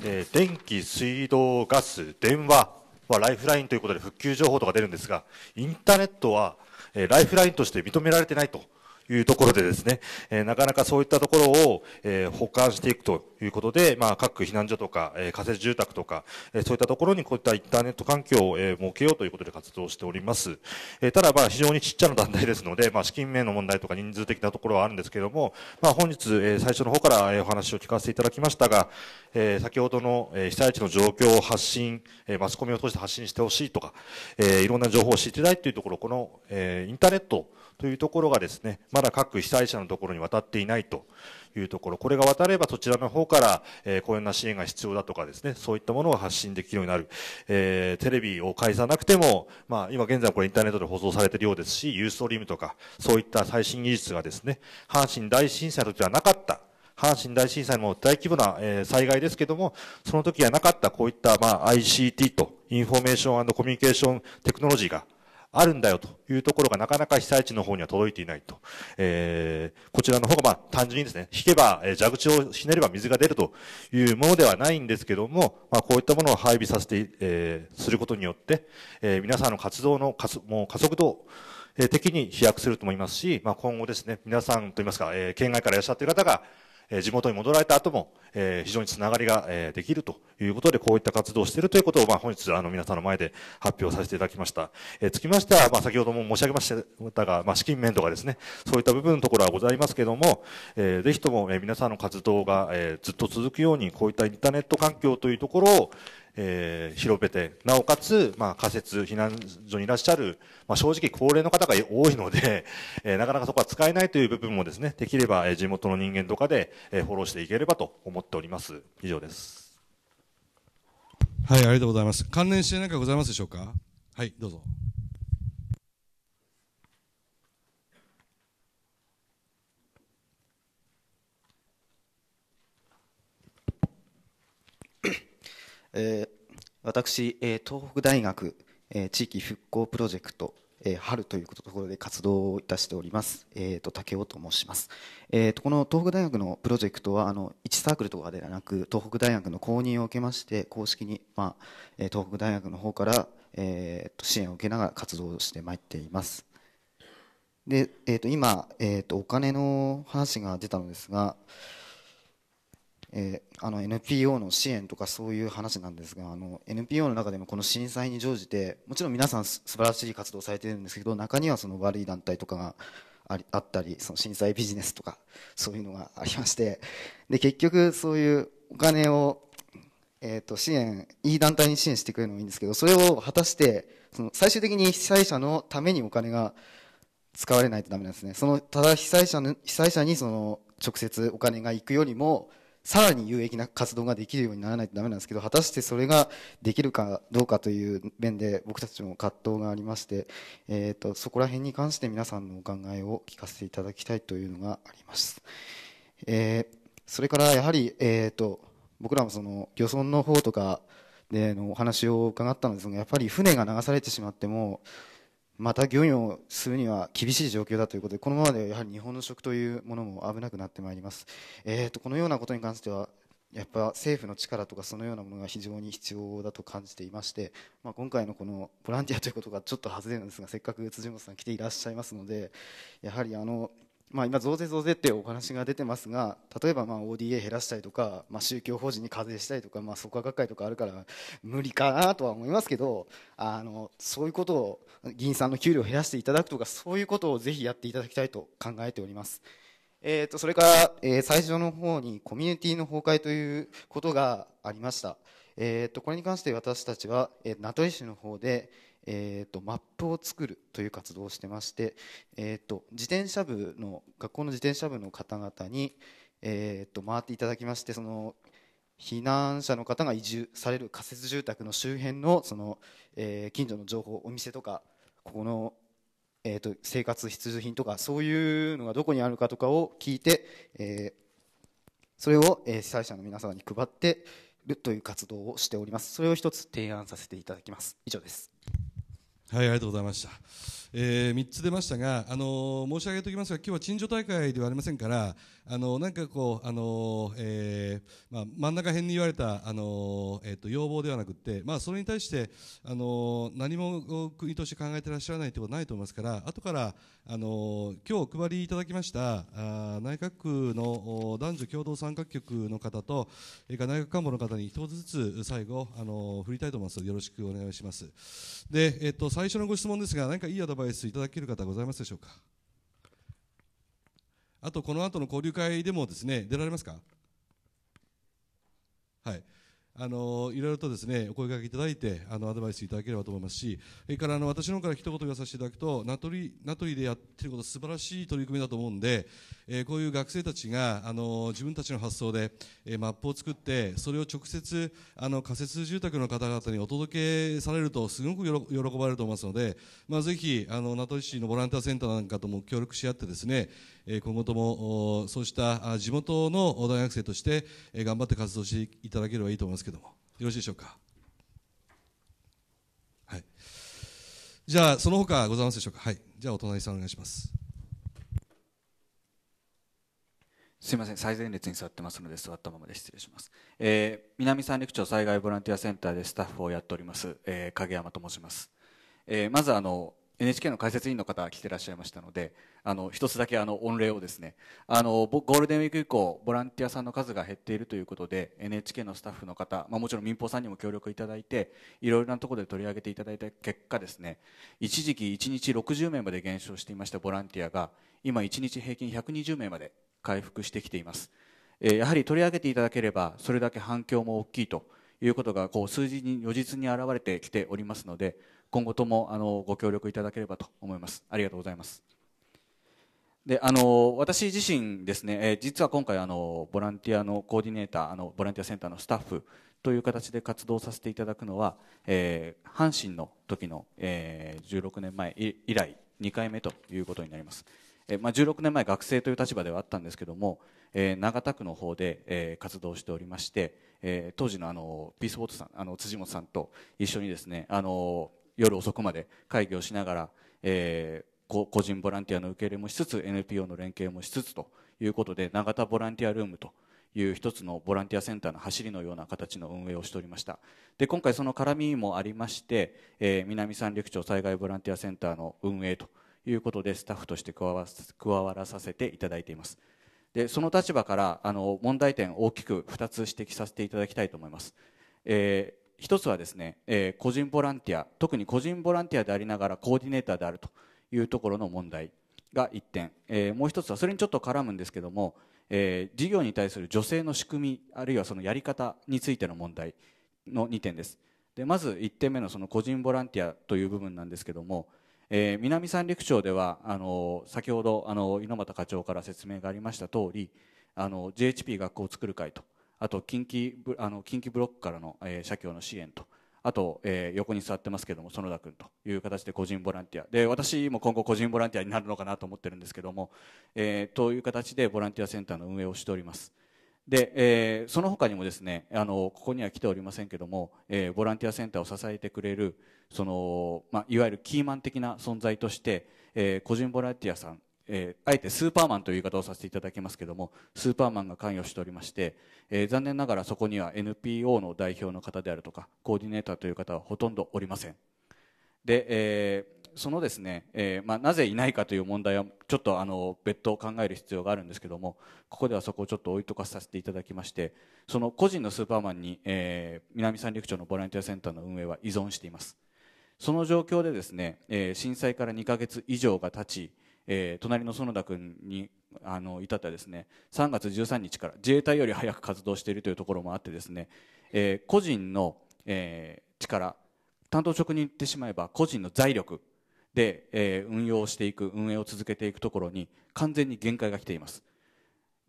えー、電気、水道、ガス、電話はライフラインということで復旧情報とか出るんですが、インターネットは、えー、ライフラインとして認められてないと。いうところでですね、えー、なかなかそういったところを、えー、補完していくということで、まあ、各避難所とか、えー、仮設住宅とか、えー、そういったところにこういったインターネット環境を、えー、設けようということで活動しております。えー、ただ、まあ、非常にちっちゃな団体ですので、まあ、資金面の問題とか人数的なところはあるんですけれども、まあ、本日、えー、最初の方から、えー、お話を聞かせていただきましたが、えー、先ほどの、えー、被災地の状況を発信、えー、マスコミを通して発信してほしいとか、えー、いろんな情報を知っていただいているところ、この、えー、インターネットというところがですね、まだ各被災者のところに渡っていないというところ、これが渡ればそちらの方から、えー、こういうような支援が必要だとかですね、そういったものを発信できるようになる、えー、テレビを介さなくても、まあ、今現在これインターネットで放送されているようですし、ユーストリームとかそういった最新技術がですね、阪神大震災の時はなかった。阪神大震災も大規模な災害ですけども、その時はなかったこういったまあ アイシーティー とインフォメーション&コミュニケーションテクノロジーがあるんだよというところがなかなか被災地の方には届いていないと。えー、こちらの方がまあ単純にですね、引けば、え、蛇口をひねれば水が出るというものではないんですけども、まあこういったものを配備させて、えー、することによって、えー、皆さんの活動の加速、もう加速度、え、的に飛躍すると思いますし、まあ今後ですね、皆さんといいますか、えー、県外からいらっしゃっている方が、え、地元に戻られた後も、えー、非常につながりが、えー、できるということで、こういった活動をしているということを、まあ、本日、あの、皆さんの前で発表させていただきました。えー、つきましては、まあ、先ほども申し上げましたが、まあ、資金面とかですね、そういった部分のところはございますけれども、えー、ぜひとも、えー、皆さんの活動が、えー、ずっと続くように、こういったインターネット環境というところを、えー、広めて、なおかつ、まあ、仮設避難所にいらっしゃる、まあ、正直高齢の方が多いので、えー、なかなかそこは使えないという部分もですね、できれば、えー、地元の人間とかで、えー、フォローしていければと思っております。以上です。はい、ありがとうございます。関連して何かございますでしょうか。はい、どうぞ。えー、私、えー、東北大学、えー、地域復興プロジェクト、えー、春というところで活動をいたしております、えー、と竹尾と申します、えー、とこの東北大学のプロジェクトはあのいちサークルとかではなく東北大学の公認を受けまして公式に、まあえー、東北大学の方から、えー、と支援を受けながら活動してまいっていますで、えー、と今、えー、とお金の話が出たのですがえー、あの エヌピーオー の支援とかそういう話なんですがあの エヌピーオー の中でもこの震災に乗じてもちろん皆さん素晴らしい活動をされているんですけど中にはその悪い団体とかが あ, りあったりその震災ビジネスとかそういうのがありましてで結局そういうお金を、えー、と支援いい団体に支援してくれるのもいいんですけどそれを果たしてその最終的に被災者のためにお金が使われないとダメなんですねそのただ被災者の被災者にその直接お金が行くよりもさらに有益な活動ができるようにならないとダメなんですけど果たしてそれができるかどうかという面で僕たちも葛藤がありまして、えー、とそこら辺に関して皆さんのお考えを聞かせていただきたいというのがあります、えー、それからやはり、えー、と僕らもその漁村の方とかでのお話を伺ったのですがやっぱり船が流されてしまってもまた漁業をするには厳しい状況だということでこのままではやはり日本の食というものも危なくなってまいります、えー、とこのようなことに関してはやっぱ政府の力とかそのようなものが非常に必要だと感じていまして、まあ、今回のこのボランティアということがちょっと外れるんですがせっかく辻元さん来ていらっしゃいますのでやはりあの、まあ、今増税増税ってお話が出てますが例えばまあ オーディーエー 減らしたりとか、まあ、宗教法人に課税したりとか、まあ、創価学会とかあるから無理かなとは思いますけどあのそういうことを議員さんの給料を減らしていただくとかそういうことをぜひやっていただきたいと考えております、えー、とそれから、えー、最初の方にコミュニティの崩壊ということがありました、えー、とこれに関して私たちは、えー、名取市の方で、えー、とマップを作るという活動をしてまして、えー、と自転車部の学校の自転車部の方々に、えー、と回っていただきましてその避難者の方が移住される仮設住宅の周辺の、その、えー、近所の情報お店とかここの、えー、と生活必需品とかそういうのがどこにあるかとかを聞いて、えー、それを、えー、被災者の皆様に配っているという活動をしております。それを一つ提案させていただきます。以上です。はい、ありがとうございました。えー、みっつ出ましたが、あのー、申し上げておきますが今日は陳情大会ではありませんからあのー、なんかこう、あのーえーまあ、真ん中辺に言われた、あのーえー、と要望ではなくて、まあ、それに対して、あのー、何も国として考えていらっしゃらないということはないと思いますから後から、あのー、今日お配りいただきましたあ内閣府の男女共同参画局の方と内閣官房の方に一つずつ最後、あのー、振りたいと思います。よろしくお願いします。で、えー、と最初のご質問ですが何かいいアドバイスいただける方ございますでしょうか。あとこの後の交流会でもですね出られますか。はい、あのいろいろとですねお声掛けいただいてあのアドバイスいただければと思いますし、それからあの私の方から一言言わさせていただくと名取、名取でやってること素晴らしい取り組みだと思うんで、えー、こういう学生たちがあの自分たちの発想で、えー、マップを作ってそれを直接あの仮設住宅の方々にお届けされるとすごくよろ喜ばれると思いますので、まあ、ぜひあの名取市のボランティアセンターなんかとも協力し合ってですね今後ともそうした地元の大学生として頑張って活動していただければいいと思いますけどもよろしいでしょうか。はい、じゃあその他ございますでしょうか。はい、じゃあお隣さんお願いします。すみません、最前列に座ってますので座ったままで失礼します。えー、南三陸町災害ボランティアセンターでスタッフをやっております、えー、影山と申します。えー、まずあの エヌエイチケー の解説委員の方来てらっしゃいましたので、あの一つだけあの御礼をですね、あのゴールデンウィーク以降ボランティアさんの数が減っているということで エヌエイチケー のスタッフの方、まあ、もちろん民放さんにも協力いただいていろいろなところで取り上げていただいた結果ですね、一時期いちにちろくじゅうめいまで減少していましたボランティアが今いちにち平均ひゃくにじゅうめいまで回復してきています。えー、やはり取り上げていただければそれだけ反響も大きいということがこう数字に如実に表れてきておりますので、今後ともあのご協力いただければと思います。ありがとうございます。で、あの私自身ですね、えー、実は今回あのボランティアのコーディネーター、あのボランティアセンターのスタッフという形で活動させていただくのは、えー、阪神の時の、えー、じゅうろくねんまえ以来にかいめということになります。えまあ、じゅうろくねんまえ学生という立場ではあったんですけども、えー、長田区の方で、えー、活動しておりまして、えー、当時のあのピースボートさん、あの辻本さんと一緒にですね、あの夜遅くまで会議をしながら、えー、個人ボランティアの受け入れもしつつ エヌピーオー の連携もしつつということで、長田ボランティアルームという一つのボランティアセンターの走りのような形の運営をしておりました。で、今回その絡みもありまして、えー、南三陸町災害ボランティアセンターの運営ということでスタッフとして加わ、加わらさせていただいています。で、その立場からあの問題点を大きくふたつ指摘させていただきたいと思います。えー、ひとつはですね、えー、個人ボランティア、特に個人ボランティアでありながらコーディネーターであるというところの問題がいってん、えー、もうひとつはそれにちょっと絡むんですけども、えー、事業に対する女性の仕組みあるいはそのやり方についての問題のにてんです。で、まずいってんめのその個人ボランティアという部分なんですけども、えー、南三陸町ではあの先ほどあの猪俣課長から説明がありました通り、あの ジェイエイチピー 学校を作る会と、あと近畿あの近畿ブロックからの、えー、社協の支援と、あと、えー、横に座ってますけども園田君という形で個人ボランティアで、私も今後個人ボランティアになるのかなと思ってるんですけども、えー、という形でボランティアセンターの運営をしております。で、えー、その他にもですね、あのここには来ておりませんけども、えー、ボランティアセンターを支えてくれるその、まあ、いわゆるキーマン的な存在として、えー、個人ボランティアさん、えー、あえてスーパーマンという言い方をさせていただきますけども、スーパーマンが関与しておりまして、えー、残念ながらそこには エヌピーオー の代表の方であるとかコーディネーターという方はほとんどおりません。で、えーそのですね、えーまあ、なぜいないかという問題はちょっとあの別途考える必要があるんですけども、ここではそこをちょっと置いとかさせていただきまして、その個人のスーパーマンに、えー、南三陸町のボランティアセンターの運営は依存しています。その状況でですね、えー、震災からにかげつ以上が経ち、えー、隣の園田君にあの至ってはですね、さんがつじゅうさんにちから自衛隊より早く活動しているというところもあってですね、えー、個人の、えー、力、担当職に言ってしまえば個人の財力で、えー、運用していく、運営を続けていくところに完全に限界が来ています。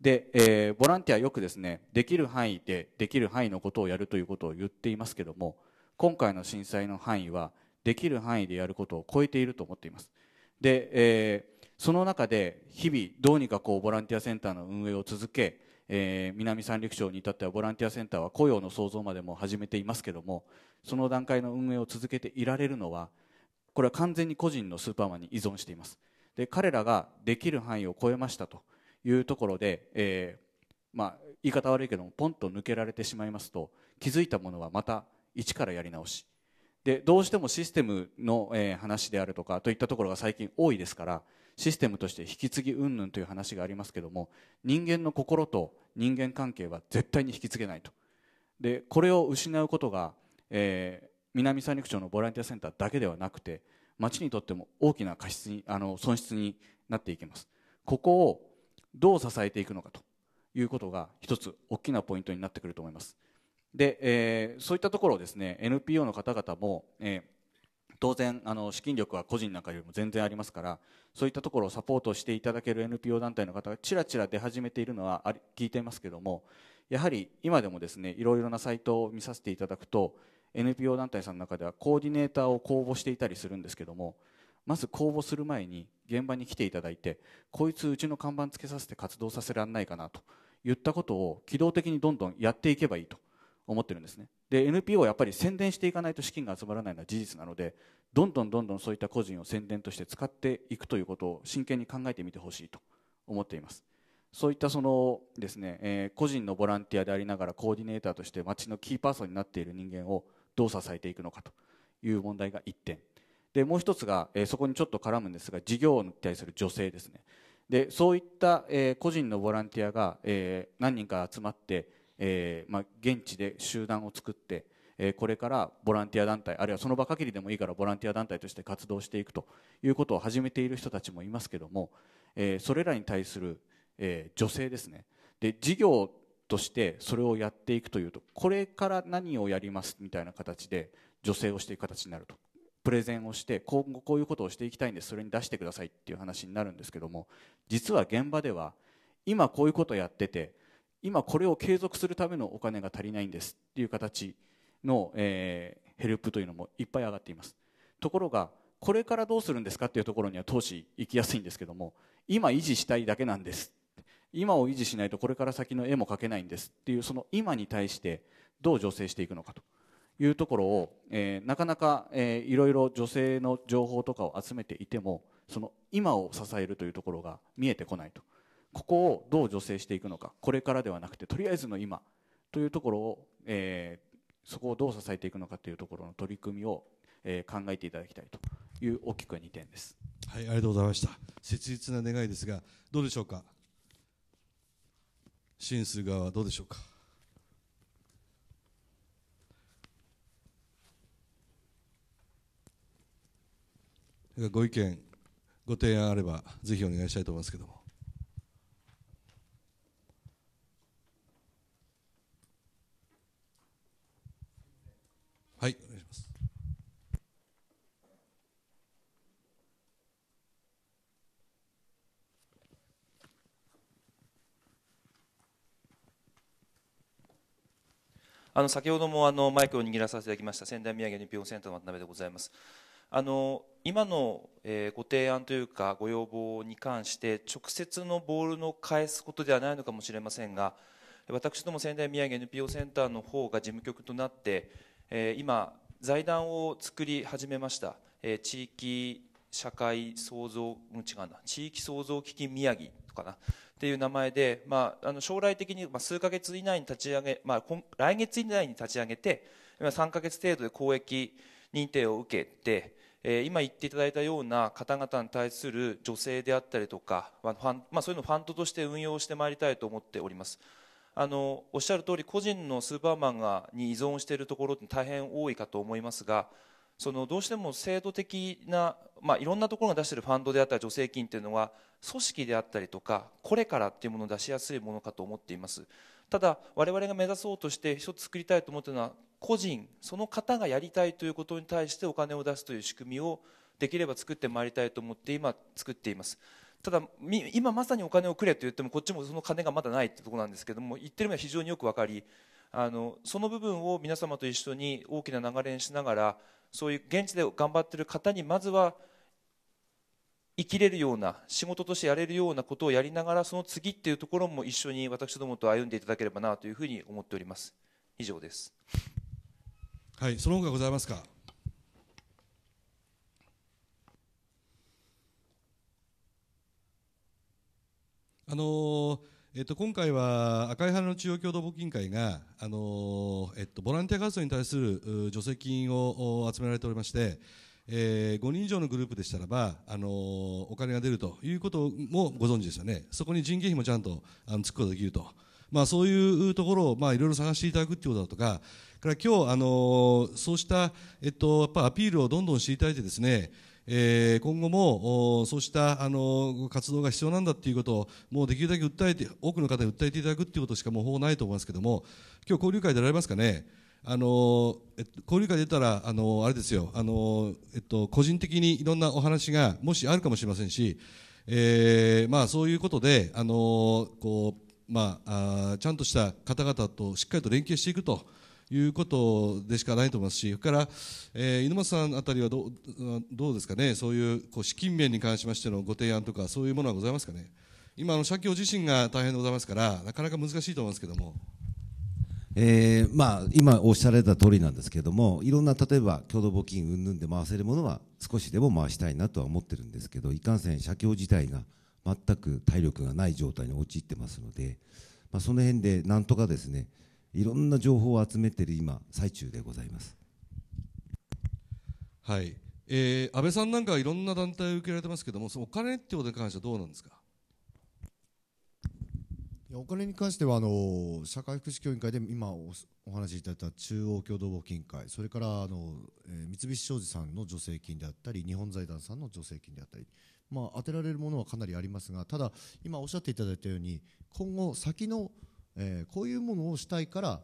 で、えー、ボランティアよくですね、できる範囲でできる範囲のことをやるということを言っていますけども、今回の震災の範囲はできる範囲でやることを超えていると思っています。で、えー、その中で日々どうにかこうボランティアセンターの運営を続け、えー、南三陸町に至ってはボランティアセンターは雇用の創造までも始めていますけども、その段階の運営を続けていられるのは、これは完全に個人のスーパーマンに依存しています。で、彼らができる範囲を超えましたというところで、えーまあ、言い方悪いけどもポンと抜けられてしまいますと、気づいたものはまた一からやり直しで、どうしてもシステムの、えー、話であるとかといったところが最近多いですから、システムとして引き継ぎ云々という話がありますけども、人間の心と人間関係は絶対に引き継げないと。で、これを失うことが、えー南三陸町のボランティアセンターだけではなくて、町にとっても大きな過失にあの損失になっていきます。ここをどう支えていくのかということが一つ大きなポイントになってくると思います。で、えー、そういったところをですね、 エヌピーオー の方々も、えー、当然あの資金力は個人なんかよりも全然ありますから、そういったところをサポートしていただける エヌピーオー 団体の方がちらちら出始めているのはあり聞いていますけども、やはり今でもですね、いろいろなサイトを見させていただくと、エヌピーオー 団体さんの中ではコーディネーターを公募していたりするんですけども、まず公募する前に現場に来ていただいて、こいつうちの看板つけさせて活動させられないかなといったことを機動的にどんどんやっていけばいいと思ってるんですね。で、 エヌピーオー はやっぱり宣伝していかないと資金が集まらないのは事実なので、どんどんどんどんそういった個人を宣伝として使っていくということを真剣に考えてみてほしいと思っています。そういったそのですね、えー、個人のボランティアでありながらコーディネーターとして町のキーパーソンになっている人間をどう支えていくのかという問題がいってんで、もう一つが、えー、そこにちょっと絡むんですが、事業に対する助成ですね。でそういった、えー、個人のボランティアが、えー、何人か集まって、えーまあ、現地で集団を作って、えー、これからボランティア団体、あるいはその場限りでもいいからボランティア団体として活動していくということを始めている人たちもいますけども、えー、それらに対する、えー、助成ですね。で事業としてそれをやっていくというと、これから何をやりますみたいな形で助成をしていく形になると。プレゼンをして今後こういうことをしていきたいんです、それに出してくださいっていう話になるんですけども、実は現場では今こういうことをやってて、今これを継続するためのお金が足りないんですっていう形の、えー、ヘルプというのもいっぱい上がっています。ところがこれからどうするんですかっていうところには投資行きやすいんですけども、今維持したいだけなんです、今を維持しないとこれから先の絵も描けないんですっていう、その今に対してどう助成していくのかというところを、えー、なかなか、えー、いろいろ女性の情報とかを集めていても、その今を支えるというところが見えてこないと。ここをどう助成していくのか、これからではなくてとりあえずの今というところを、えー、そこをどう支えていくのかというところの取り組みを、えー、考えていただきたいという大きくにてんです。はい、ありがとうございました。切実な願いですがどうでしょうか。支援する側はどうでしょうか。ご意見、ご提案あればぜひお願いしたいと思いますけども。はい、お願いします。あの先ほどもあのマイクを握らさせていただきました仙台宮城オリンピックセンターの渡辺でございます。あの今の、えー、ご提案というかご要望に関して直接のボールの返すことではないのかもしれませんが、私ども仙台宮城 エヌピーオー センターの方が事務局となって、えー、今財団を作り始めました、えー、地域社会創造違うな地域創造基金宮城かなっていう名前で、まあ、あの将来的に数ヶ月以内に立ち上げ、まあ、来月以内に立ち上げてさんかげつ程度で公益認定を受けて、今言っていただいたような方々に対する助成であったりとか、まあ、そういうのをファンドとして運用してまいりたいと思っております。あのおっしゃる通り個人のスーパーマンがに依存しているところって大変多いかと思いますが、そのどうしても制度的な、まあ、いろんなところが出しているファンドであったり助成金というのは組織であったりとかこれからというものを出しやすいものかと思っています。ただ我々が目指そうとして一つ作りたいと思っているのは個人その方がやりたいということに対してお金を出すという仕組みをできれば作ってまいりたいと思って今作っています。ただ今まさにお金をくれと言ってもこっちもその金がまだないというところなんですけども、言ってる意味は非常によく分かり、あのその部分を皆様と一緒に大きな流れにしながら、そういう現地で頑張っている方にまずは生きれるような仕事としてやれるようなことをやりながら、その次っていうところも一緒に私どもと歩んでいただければなというふうに思っております。以上です。はい、その他ございますか。あのえっと今回は赤い花の中央共同募金会があのえっとボランティア活動に対する助成金を集められておりまして、えー、ごにん以上のグループでしたらば、あのー、お金が出るということもご存知ですよね。そこに人件費もちゃんとあのつくことができると、まあ、そういうところを、まあ、いろいろ探していただくということだとか、から今日、あのー、そうした、えっと、やっぱアピールをどんどんしていただいてですね、えー、今後もそうした、あのー、活動が必要なんだということをもうできるだけ訴えて、多くの方に訴えていただくということしかもう方法ないと思いますけども、今日交流会でられますかね。あのえっと、交流会出たらあのあれですよ、あの、えっと、個人的にいろんなお話がもしあるかもしれませんし、えーまあ、そういうことであのこう、まあ、あちゃんとした方々としっかりと連携していくということでしかないと思いますし、それから、えー、猪俣さんあたりはど う, どうですかね、そうい う, こう資金面に関しましてのご提案とかそういうものはございますかね。今あの社協自身が大変でございますからなかなか難しいと思いますけども。えーまあ、今おっしゃられた通りなんですけれども、いろんな例えば共同募金云々で回せるものは少しでも回したいなとは思ってるんですけど、いかんせん社協自体が全く体力がない状態に陥ってますので、まあ、その辺でなんとかですね、いろんな情報を集めている今最中でございます。はい、えー、安倍さんなんかいろんな団体を受けられてますけども、そのお金ってことに関してはどうなんですか。お金に関してはあの社会福祉協議会で今 お, お話しいただいた中央共同募金会、それからあの、えー、三菱商事さんの助成金であったり日本財団さんの助成金であったり、まあ、当てられるものはかなりありますが、ただ今おっしゃっていただいたように今後先の、えー、こういうものをしたいから、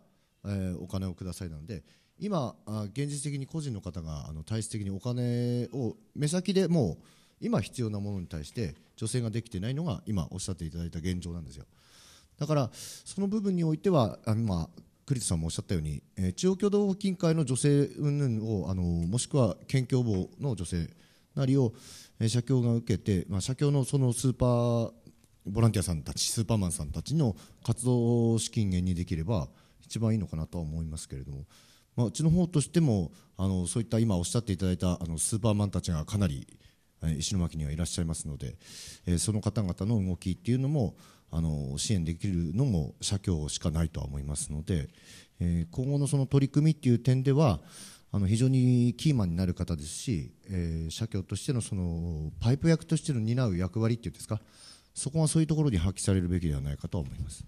えー、お金をくださいなので、今現実的に個人の方があの体質的にお金を目先でもう今必要なものに対して助成ができてないのが今おっしゃっていただいた現状なんですよ。だからその部分においては今栗田さんもおっしゃったように、えー、中央共同募金会の助成云々をあのもしくは県共募の助成なりを、えー、社協が受けて、まあ、社協のそのスーパーボランティアさんたちスーパーマンさんたちの活動資金源にできれば一番いいのかなとは思いますけれども、まあ、うちの方としてもあのそういった今おっしゃっていただいたあのスーパーマンたちがかなり石巻にはいらっしゃいますので、えー、その方々の動きっていうのもあの支援できるのも社協しかないとは思いますので、えー、今後のその取り組みっていう点ではあの非常にキーマンになる方ですし、えー、社協としてのそのパイプ役としての担う役割っていうんですか、そこはそういうところに発揮されるべきではないかとは思います。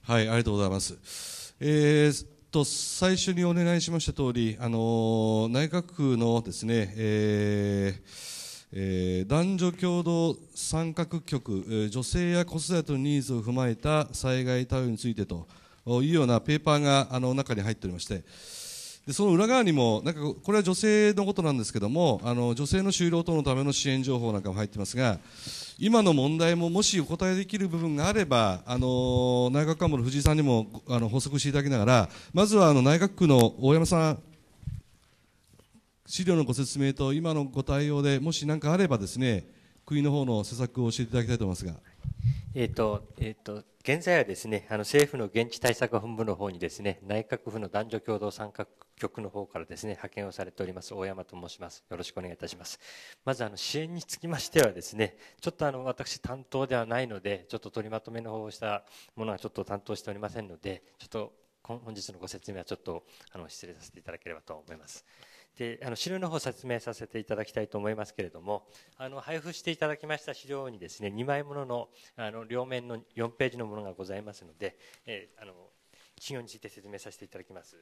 はい、ありがとうございます。えーと最初にお願いしました通り、あの内閣府のですね、えーえー、男女共同参画局、女性や子育てのニーズを踏まえた災害対応についてというようなペーパーがあの中に入っておりまして、でその裏側にもなんかこれは女性のことなんですけども、あの女性の就労等のための支援情報なんかも入ってますが、今の問題ももしお答えできる部分があれば、あの内閣官房の藤井さんにもあの補足していただきながら、まずはあの内閣府の大山さん、資料のご説明と今のご対応でもし何かあればですね、国の方の施策を教えていただきたいと思いますが。えーと、えーと、現在はですね、あの政府の現地対策本部の方にですね、内閣府の男女共同参画局の方からですね、派遣をされております大山と申します。よろしくお願いいたします。まずあの支援につきましてはですね、ちょっとあの私担当ではないので、ちょっと取りまとめの方をしたものはちょっと担当しておりませんので、ちょっと本日のご説明はちょっとあの失礼させていただければと思います。であの資料の方を説明させていただきたいと思いますけれども、あの配布していただきました資料にですね、にまいものの、あの両面のよんページのものがございますので、えー、あの資料について説明させていただきます。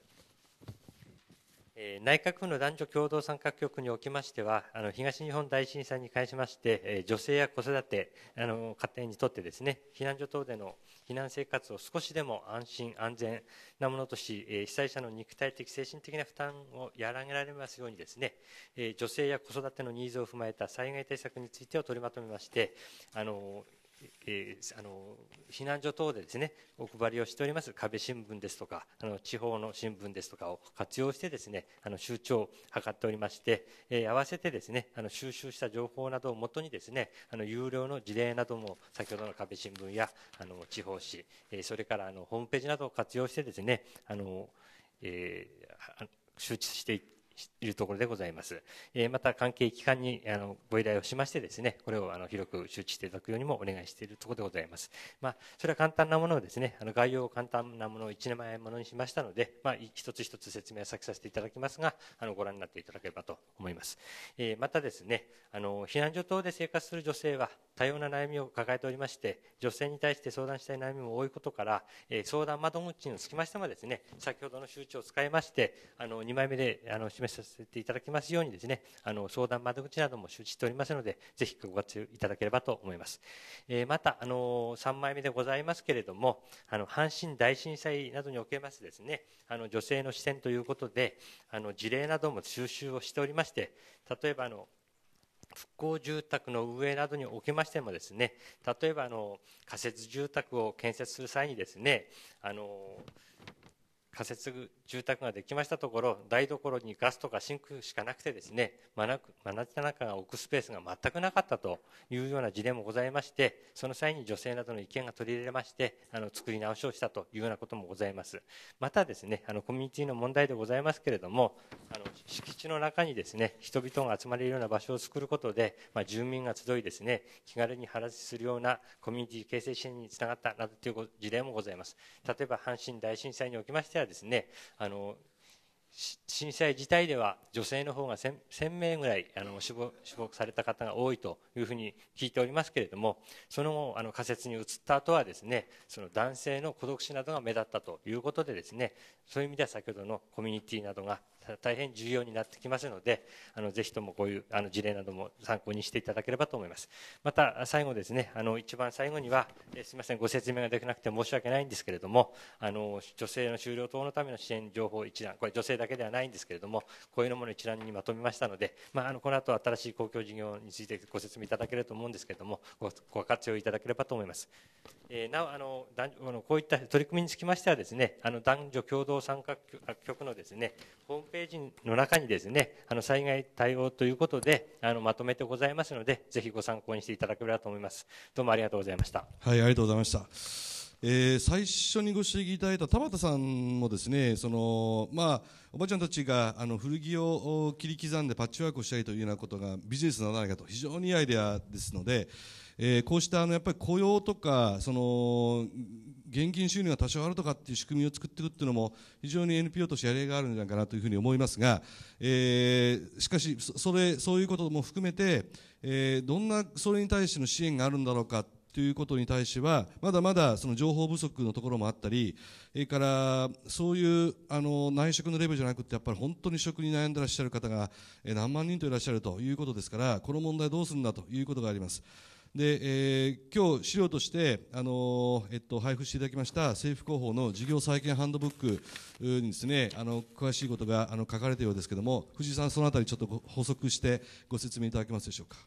内閣府の男女共同参画局におきましては、あの東日本大震災に関しまして、えー、女性や子育てあの家庭にとってですね、避難所等での避難生活を少しでも安心安全なものとし、えー、被災者の肉体的精神的な負担を和らげられますようにですね、えー、女性や子育てのニーズを踏まえた災害対策についてを取りまとめまして、あのーえー、あの避難所等でですね、お配りをしております壁新聞ですとか、あの地方の新聞ですとかを活用してですね、あの周知を図っておりまして、えー、合わせてですね、あの収集した情報などをもとにですね、あの有料の事例なども先ほどの壁新聞やあの地方紙、えー、それからあのホームページなどを活用してですね、あの、えー、周知していっているところでございます。また関係機関にあのご依頼をしましてですね、これをあの広く周知していただくようにもお願いしているところでございます。まあ、それは簡単なものをですね、あの概要を簡単なものをいちまいものにしましたので、まあ、一つ一つ説明を先させていただきますが、あのご覧になっていただければと思います。えー、またですね、あの避難所等で生活する女性は多様な悩みを抱えておりまして、女性に対して相談したい悩みも多いことから、えー、相談窓口につきましてもですね、先ほどの周知を使いまして、あのにまいめであの示させていただきますようにですね、あの相談窓口なども周知しておりますので、ぜひご活用いただければと思います。えー、またあのさんまいめでございますけれども、あの阪神大震災などにおけますですね、あの女性の視点ということで、あの事例なども収集をしておりまして、例えばあの復興住宅の運営などにおきましてもですね、例えばあの仮設住宅を建設する際にですね、あの仮設住宅ができましたところ、台所にガスとかシンクしかなくてですね、真夏中が置くスペースが全くなかったというような事例もございまして、その際に女性などの意見が取り入れまして、あの作り直しをしたというようなこともございます。またですね、あのコミュニティの問題でございますけれども、あの敷地の中にですね、人々が集まれるような場所を作ることで、まあ、住民が集いですね、気軽に話するようなコミュニティ形成支援につながったなどという事例もございます。例えば阪神大震災におきましてはですね、あの震災自体では女性の方がせんめいぐらいあの死亡、死亡された方が多いというふうに聞いておりますけれども、その後あの仮設に移った後はですね、その男性の孤独死などが目立ったということでですね、そういう意味では先ほどのコミュニティなどが大変重要になってきますので、あのぜひともこういうあの事例なども参考にしていただければと思います。また最後ですね、あの一番最後には、えすみません、ご説明ができなくて申し訳ないんですけれども、あの女性の就労等のための支援情報一覧、これ女性だけではないんですけれども、こういうのもの一覧にまとめましたので、まあ、あのこの後新しい公共事業についてご説明いただけると思うんですけれども、ご, ご活用いただければと思います。えー、なおあのこういった取り組みにつきましてはですね、あの男女共同参画局のですね、ホームページページの中にですね、あの災害対応ということであのまとめてございますので、ぜひご参考にしていただければと思います。どうもありがとうございました。はい、ありがとうございました。えー、最初にご指摘いただいた田畑さんもですね、そのまあおばちゃんたちがあの古着を切り刻んでパッチワークをしたりというようなことがビジネスならないかと、非常にいいアイデアですので、えー、こうしたあのやっぱり雇用とかその現金収入が多少あるとかっていう仕組みを作っていくっていうのも非常に エヌピーオー としてやりがいがあるんじゃないかなというふうに思いますが、えー、しかしそれそういうことも含めて、えー、どんなそれに対しての支援があるんだろうかということに対してはまだまだその情報不足のところもあったり、それからそういうあの内職のレベルじゃなくてやっぱり本当に職に悩んでいらっしゃる方が何万人といらっしゃるということですから、この問題どうするんだということがあります。で、えー、今日資料として、あのーえっと、配布していただきました政府広報の事業再建ハンドブックにですね、あの詳しいことがあの書かれているようですけれども、藤井さん、そのあたりちょっと補足してご説明いただけますでしょうか。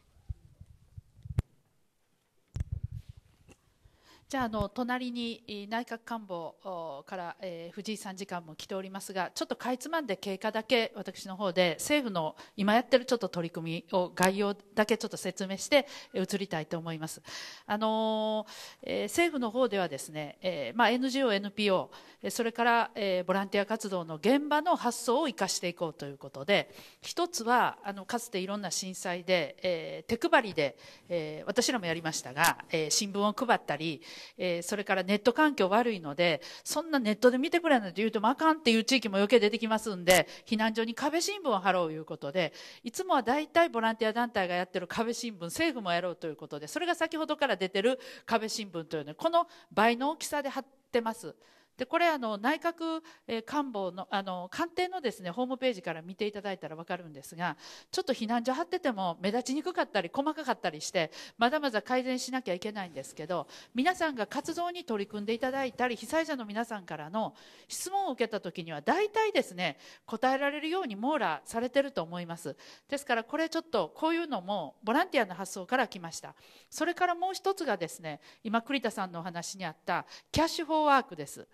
じゃあ、あの隣に内閣官房から、えー、藤井参事官も来ておりますが、ちょっとかいつまんで経過だけ私の方で政府の今やってるちょっと取り組みを概要だけちょっと説明して移りたいと思います。あのーえー、政府の方ではですね、えーまあ、エヌジーオー、エヌピーオー それから、えー、ボランティア活動の現場の発想を生かしていこうということで、一つはあのかつていろんな震災で、えー、手配りで、えー、私らもやりましたが、えー、新聞を配ったり、えー、それからネット環境悪いので、そんなネットで見てくれないと言うてもあかんっていう地域も余計出てきますんで、避難所に壁新聞を貼ろうということで、いつもは大体ボランティア団体がやってる壁新聞、政府もやろうということで、それが先ほどから出てる壁新聞というのはこの倍の大きさで貼ってます。でこれあの内閣官房のあの官邸のですねホームページから見ていただいたら分かるんですが、ちょっと避難所貼ってても目立ちにくかったり細かかったりしてまだまだ改善しなきゃいけないんですけど、皆さんが活動に取り組んでいただいたり、被災者の皆さんからの質問を受けた時には大体ですね答えられるように網羅されてると思います。ですからこれちょっとこういうのもボランティアの発想から来ました。それからもう一つがですね、今栗田さんのお話にあったキャッシュフォーワークです。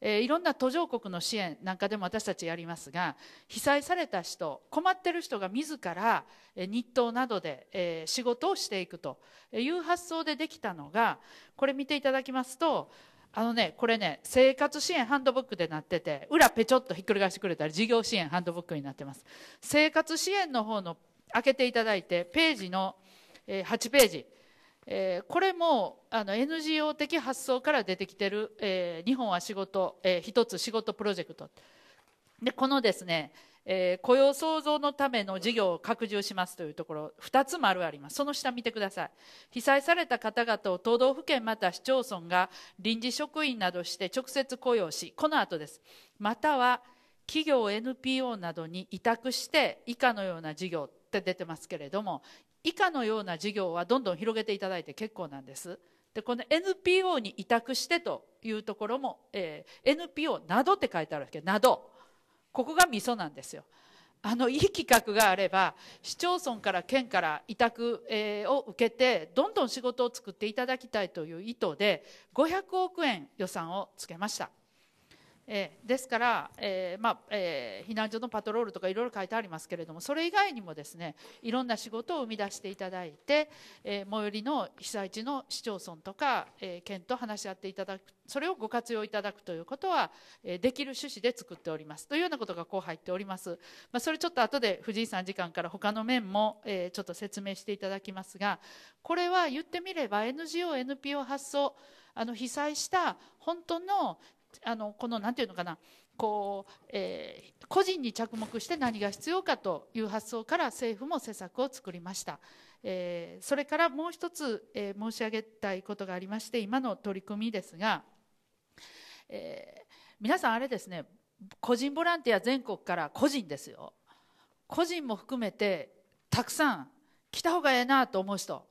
えー、いろんな途上国の支援なんかでも私たちやりますが、被災された人、困ってる人が自ら日当などで、えー、仕事をしていくという発想でできたのが、これ見ていただきますと、あのね、これね、生活支援ハンドブックでなってて、裏ペチョッとひっくり返してくれたら事業支援ハンドブックになってます。生活支援の方の開けていただいて、ページの、えー、はちページ。えー、これもあの エヌジーオー 的発想から出てきてる、えー、日本は仕事、えー、一つ仕事プロジェクトで、このですね、えー、雇用創造のための事業を拡充しますというところふたつ丸あります。その下見てください。被災された方々を都道府県また市町村が臨時職員などして直接雇用し、この後です。または企業 エヌピーオー などに委託して以下のような事業って出てますけれども、以下のような事業はどんどん広げていただいて結構なんです。で、この エヌピーオー に委託してというところも、えー、エヌピーオー などって書いてあるんですけど、など。ここがミソなんですよ。あの、いい企画があれば、市町村から県から委託、えー、を受けて、どんどん仕事を作っていただきたいという意図で、ごひゃくおくえん予算をつけました。えー、ですから、えーまあえー、避難所のパトロールとかいろいろ書いてありますけれども、それ以外にもですね、いろんな仕事を生み出していただいて、えー、最寄りの被災地の市町村とか、えー、県と話し合っていただく、それをご活用いただくということは、えー、できる趣旨で作っておりますというようなことがこう入っております。まあ、それちょっと後で藤井参事官から他の面も、えー、ちょっと説明していただきますが、これは言ってみれば エヌジーオー、エヌピーオー 発想、あの被災した本当のあのこのなんていうのかな、こう、えー、個人に着目して何が必要かという発想から政府も施策を作りました。えー、それからもう一つ、えー、申し上げたいことがありまして、今の取り組みですが、えー、皆さんあれですね、個人ボランティア全国から個人ですよ、個人も含めてたくさん来た方がええなと思う人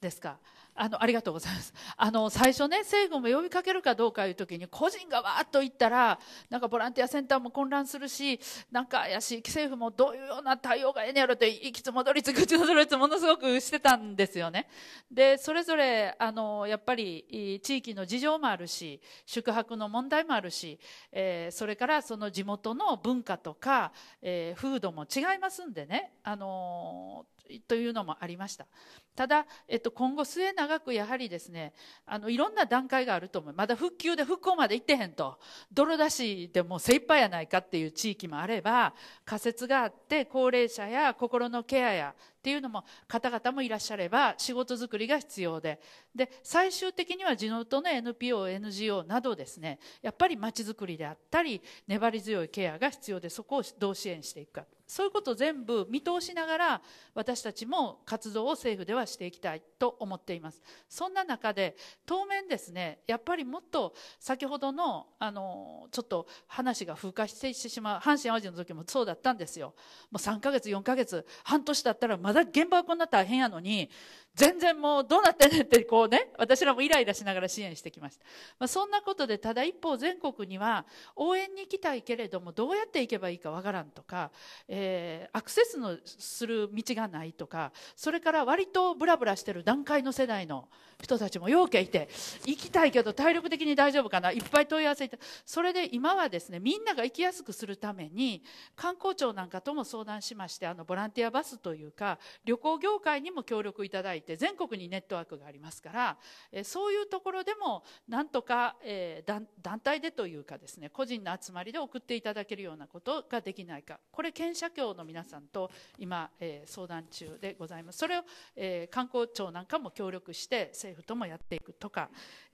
ですか。あの、ありがとうございます。あの、最初ね、政府も呼びかけるかどうかいうときに、個人がわーっと行ったら、なんかボランティアセンターも混乱するし、なんか怪しい、政府もどういうような対応がええねやろって、行きつ戻りつ、口戻りつ、ものすごくしてたんですよね。で、それぞれ、あの、やっぱり、地域の事情もあるし、宿泊の問題もあるし、えー、それから、その地元の文化とか、えー、風土も違いますんでね、あのー、というのもありました。ただ、えっと、今後末長くやはりですね、あのいろんな段階があると思う。まだ復旧で復興まで行ってへんと、泥出しでもう精一杯やないかっていう地域もあれば、仮設があって高齢者や心のケアやっていうのも方々もいらっしゃれば、仕事作りが必要で、で最終的には地元の エヌピーオー、エヌジーオー などですね、やっぱりまちづくりであったり粘り強いケアが必要で、そこをどう支援していくか、そういうことを全部見通しながら私たちも活動を政府ではしていきたいと思っています。そんな中で当面ですね、やっぱりもっと先ほどのあのちょっと話が風化してしまう阪神・淡路の時もそうだったんですよ。もうさんかげつよんかげつ半年だったらまだ現場はこんな大変やのに、全然もうどうなってんねんってこうね、私らもイライラしながら支援してきました。まあ、そんなことで、ただ一方全国には応援に行きたいけれどもどうやって行けばいいかわからんとか、えー、アクセスのする道がないとか、それから割とブラブラしてる段階の世代の人たちもようけいて、行きたいけど体力的に大丈夫かな、いっぱい問い合わせいた。それで今はですね、みんなが行きやすくするために観光庁なんかとも相談しまして、あのボランティアバスというか旅行業界にも協力いただいて、全国にネットワークがありますから、えそういうところでもなんとか、えー、団, 団体でというかですね、個人の集まりで送っていただけるようなことができないか、これ県社協の皆さんと今、えー、相談中でございます。それを、えー、観光庁なんかも協力して政府ともやっていくとか、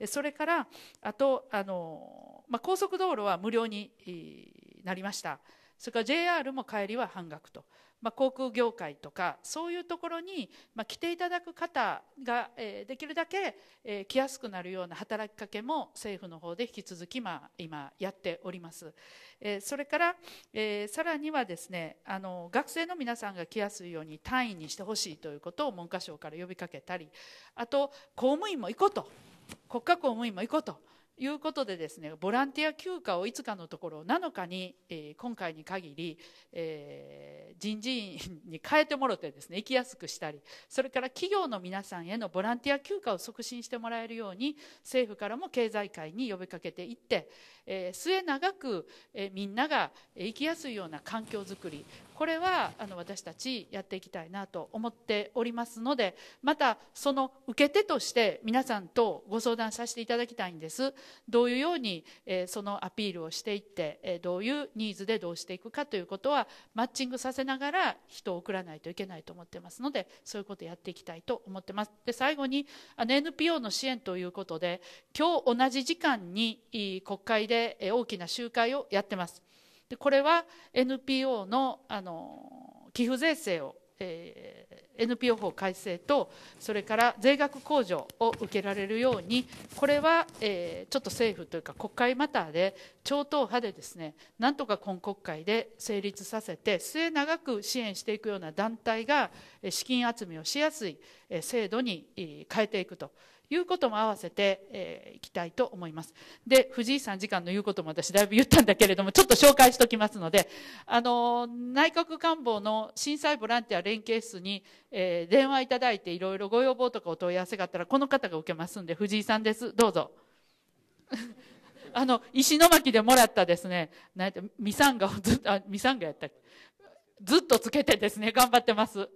それからあとあの、まあ、高速道路は無料になりました。それから ジェイアール も帰りは半額と。まあ、航空業界とかそういうところに、まあ、来ていただく方が、えー、できるだけ、えー、来やすくなるような働きかけも政府の方で引き続き、まあ、今やっております。えー、それから、えー、さらにはですね、あの学生の皆さんが来やすいように単位にしてほしいということを文科省から呼びかけたり、あと公務員も行こうと、国家公務員も行こうということでですね、ボランティア休暇をいつかのところなのかに、えー、今回に限り、えー、人事院に変えてもろてですね、行きやすくしたり、それから企業の皆さんへのボランティア休暇を促進してもらえるように政府からも経済界に呼びかけていって、えー、末永く、えー、みんなが行きやすいような環境づくり、これはあの私たちやっていきたいなと思っておりますので、またその受け手として皆さんとご相談させていただきたいんです。どういうように、えー、そのアピールをしていって、えー、どういうニーズでどうしていくかということはマッチングさせながら人を送らないといけないと思ってますので、そういうことをやっていきたいと思ってます。で、最後にあの エヌピーオー の支援ということで、今日同じ時間に国会で大きな集会をやってます。でこれは エヌピーオー の、あの寄付税制を、えー、エヌピーオー 法改正と、それから税額控除を受けられるように、これは、えー、ちょっと政府というか国会マターで超党派でですね、なんとか今国会で成立させて末長く支援していくような団体が資金集めをしやすい制度に変えていくということも合わせて、えー、いきたいと思います。で、藤井参事官の言うことも私だいぶ言ったんだけれども、ちょっと紹介しておきますので、あの内閣官房の震災ボランティア連携室に、えー、電話いただいていろいろご要望とかお問い合わせがあったらこの方が受けますんで、藤井さんです、どうぞ。あの石巻でもらったですね、なんてミサンガをずっと、あミサンガやったっけ、ずっとつけてですね頑張ってます。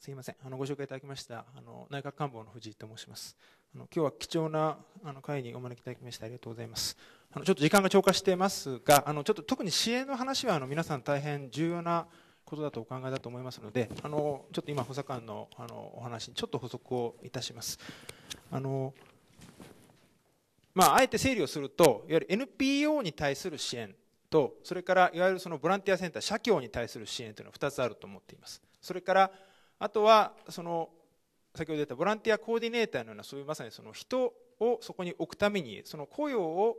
すいません、あのご紹介いただきましたあの内閣官房の藤井と申します。あの今日は貴重なあの会にお招きいただきましてありがとうございます。あのちょっと時間が超過していますが、あのちょっと特に支援の話はあの皆さん大変重要なことだとお考えだと思いますので、あのちょっと今補佐官のあのお話にちょっと補足をいたします。あのまああえて整理をすると、いわゆる エヌピーオー に対する支援と、それからいわゆるそのボランティアセンター社協に対する支援というのはふたつあると思っています。それからあとはその先ほど言ったボランティアコーディネーターのような、そういうまさにその人をそこに置くために、その雇用を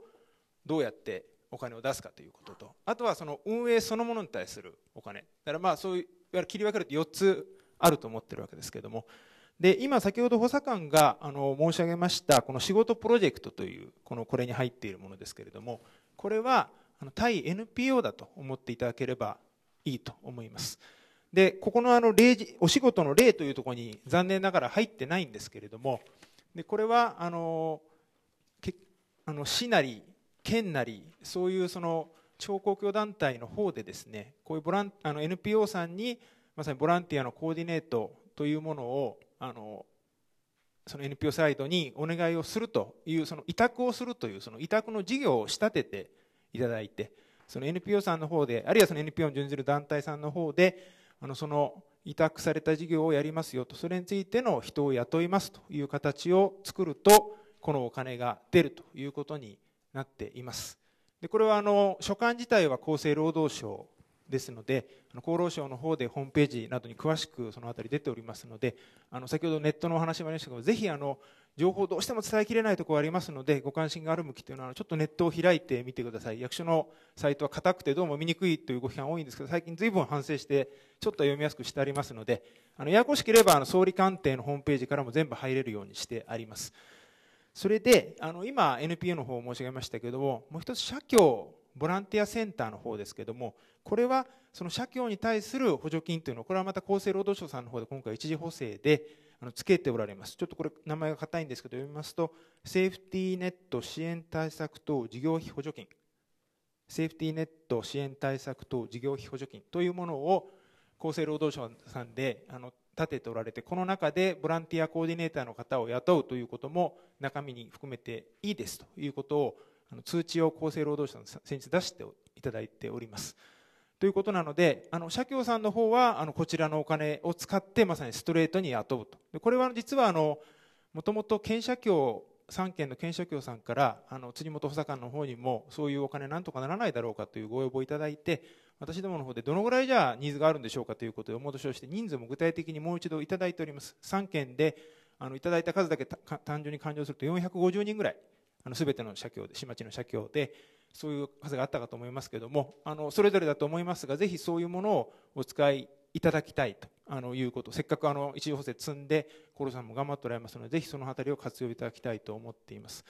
どうやってお金を出すかということと、あとはその運営そのものに対するお金だから、まあそういういわゆる切り分けるとよっつあると思っているわけですけれども、で今先ほど補佐官があの申し上げましたこの仕事プロジェクトという このこれに入っているものですけれども、これはあの対 エヌピーオー だと思っていただければいいと思います。でここのあの例お仕事の例というところに残念ながら入ってないんですけれども、でこれはあのけあの市なり県なり、そういうその地方公共団体の方でですね、こういうボランあの エヌピーオー さんにまさにボランティアのコーディネートというものをあのその エヌピーオー サイドにお願いをするという、その委託をするという、その委託の事業を仕立てていただいて、その エヌピーオー さんの方で、あるいはその エヌピーオー に準ずる団体さんの方であのその委託された事業をやりますよと、それについての人を雇いますという形を作ると、このお金が出るということになっています。でこれはあの所管自体は厚生労働省ですので、あの厚労省の方でホームページなどに詳しくそのあたり出ておりますので、あの先ほどネットのお話もありましたけど、ぜひあの情報をどうしても伝えきれないところがありますので、ご関心がある向きというのはちょっとネットを開いてみてください。役所のサイトは硬くてどうも見にくいというご批判多いんですけど、最近ずいぶん反省してちょっと読みやすくしてありますので、あのややこしければあの総理官邸のホームページからも全部入れるようにしてあります。それであの今 エヌピーオー の方を申し上げましたけれども、もう一つ社協ボランティアセンターの方ですけれども、これはその社協に対する補助金というのを、これはまた厚生労働省さんの方で今回一時補正であのつけておられます。ちょっとこれ名前が硬いんですけど読みますと、セーフティーネット支援対策等事業費補助金、セーフティーネット支援対策等事業費補助金というものを厚生労働省さんであの立てておられて、この中でボランティアコーディネーターの方を雇うということも中身に含めていいですということをあの通知を厚生労働省の先日出していただいておりますということなので、あの社協さんの方はあのこちらのお金を使ってまさにストレートに雇うと。でこれは実はあのもともと県社協さんけんの県社協さんからあの辻元補佐官の方にもそういうお金なんとかならないだろうかというご要望をいただいて、私どもの方でどのぐらいじゃあニーズがあるんでしょうかということでお戻しをして、人数も具体的にもう一度いただいております。さんけんであのいただいた数だけ単純に勘定するとよんひゃくごじゅうにんぐらい、あの全ての社協で市町の社協でそういう数があったかと思いますけれども、あのそれぞれだと思いますが、ぜひそういうものをお使いいただきたいとあのいうこと、せっかくあの一時補正積んで厚労さんも頑張っておられますので、ぜひそのあたりを活用いただきたいと思っています。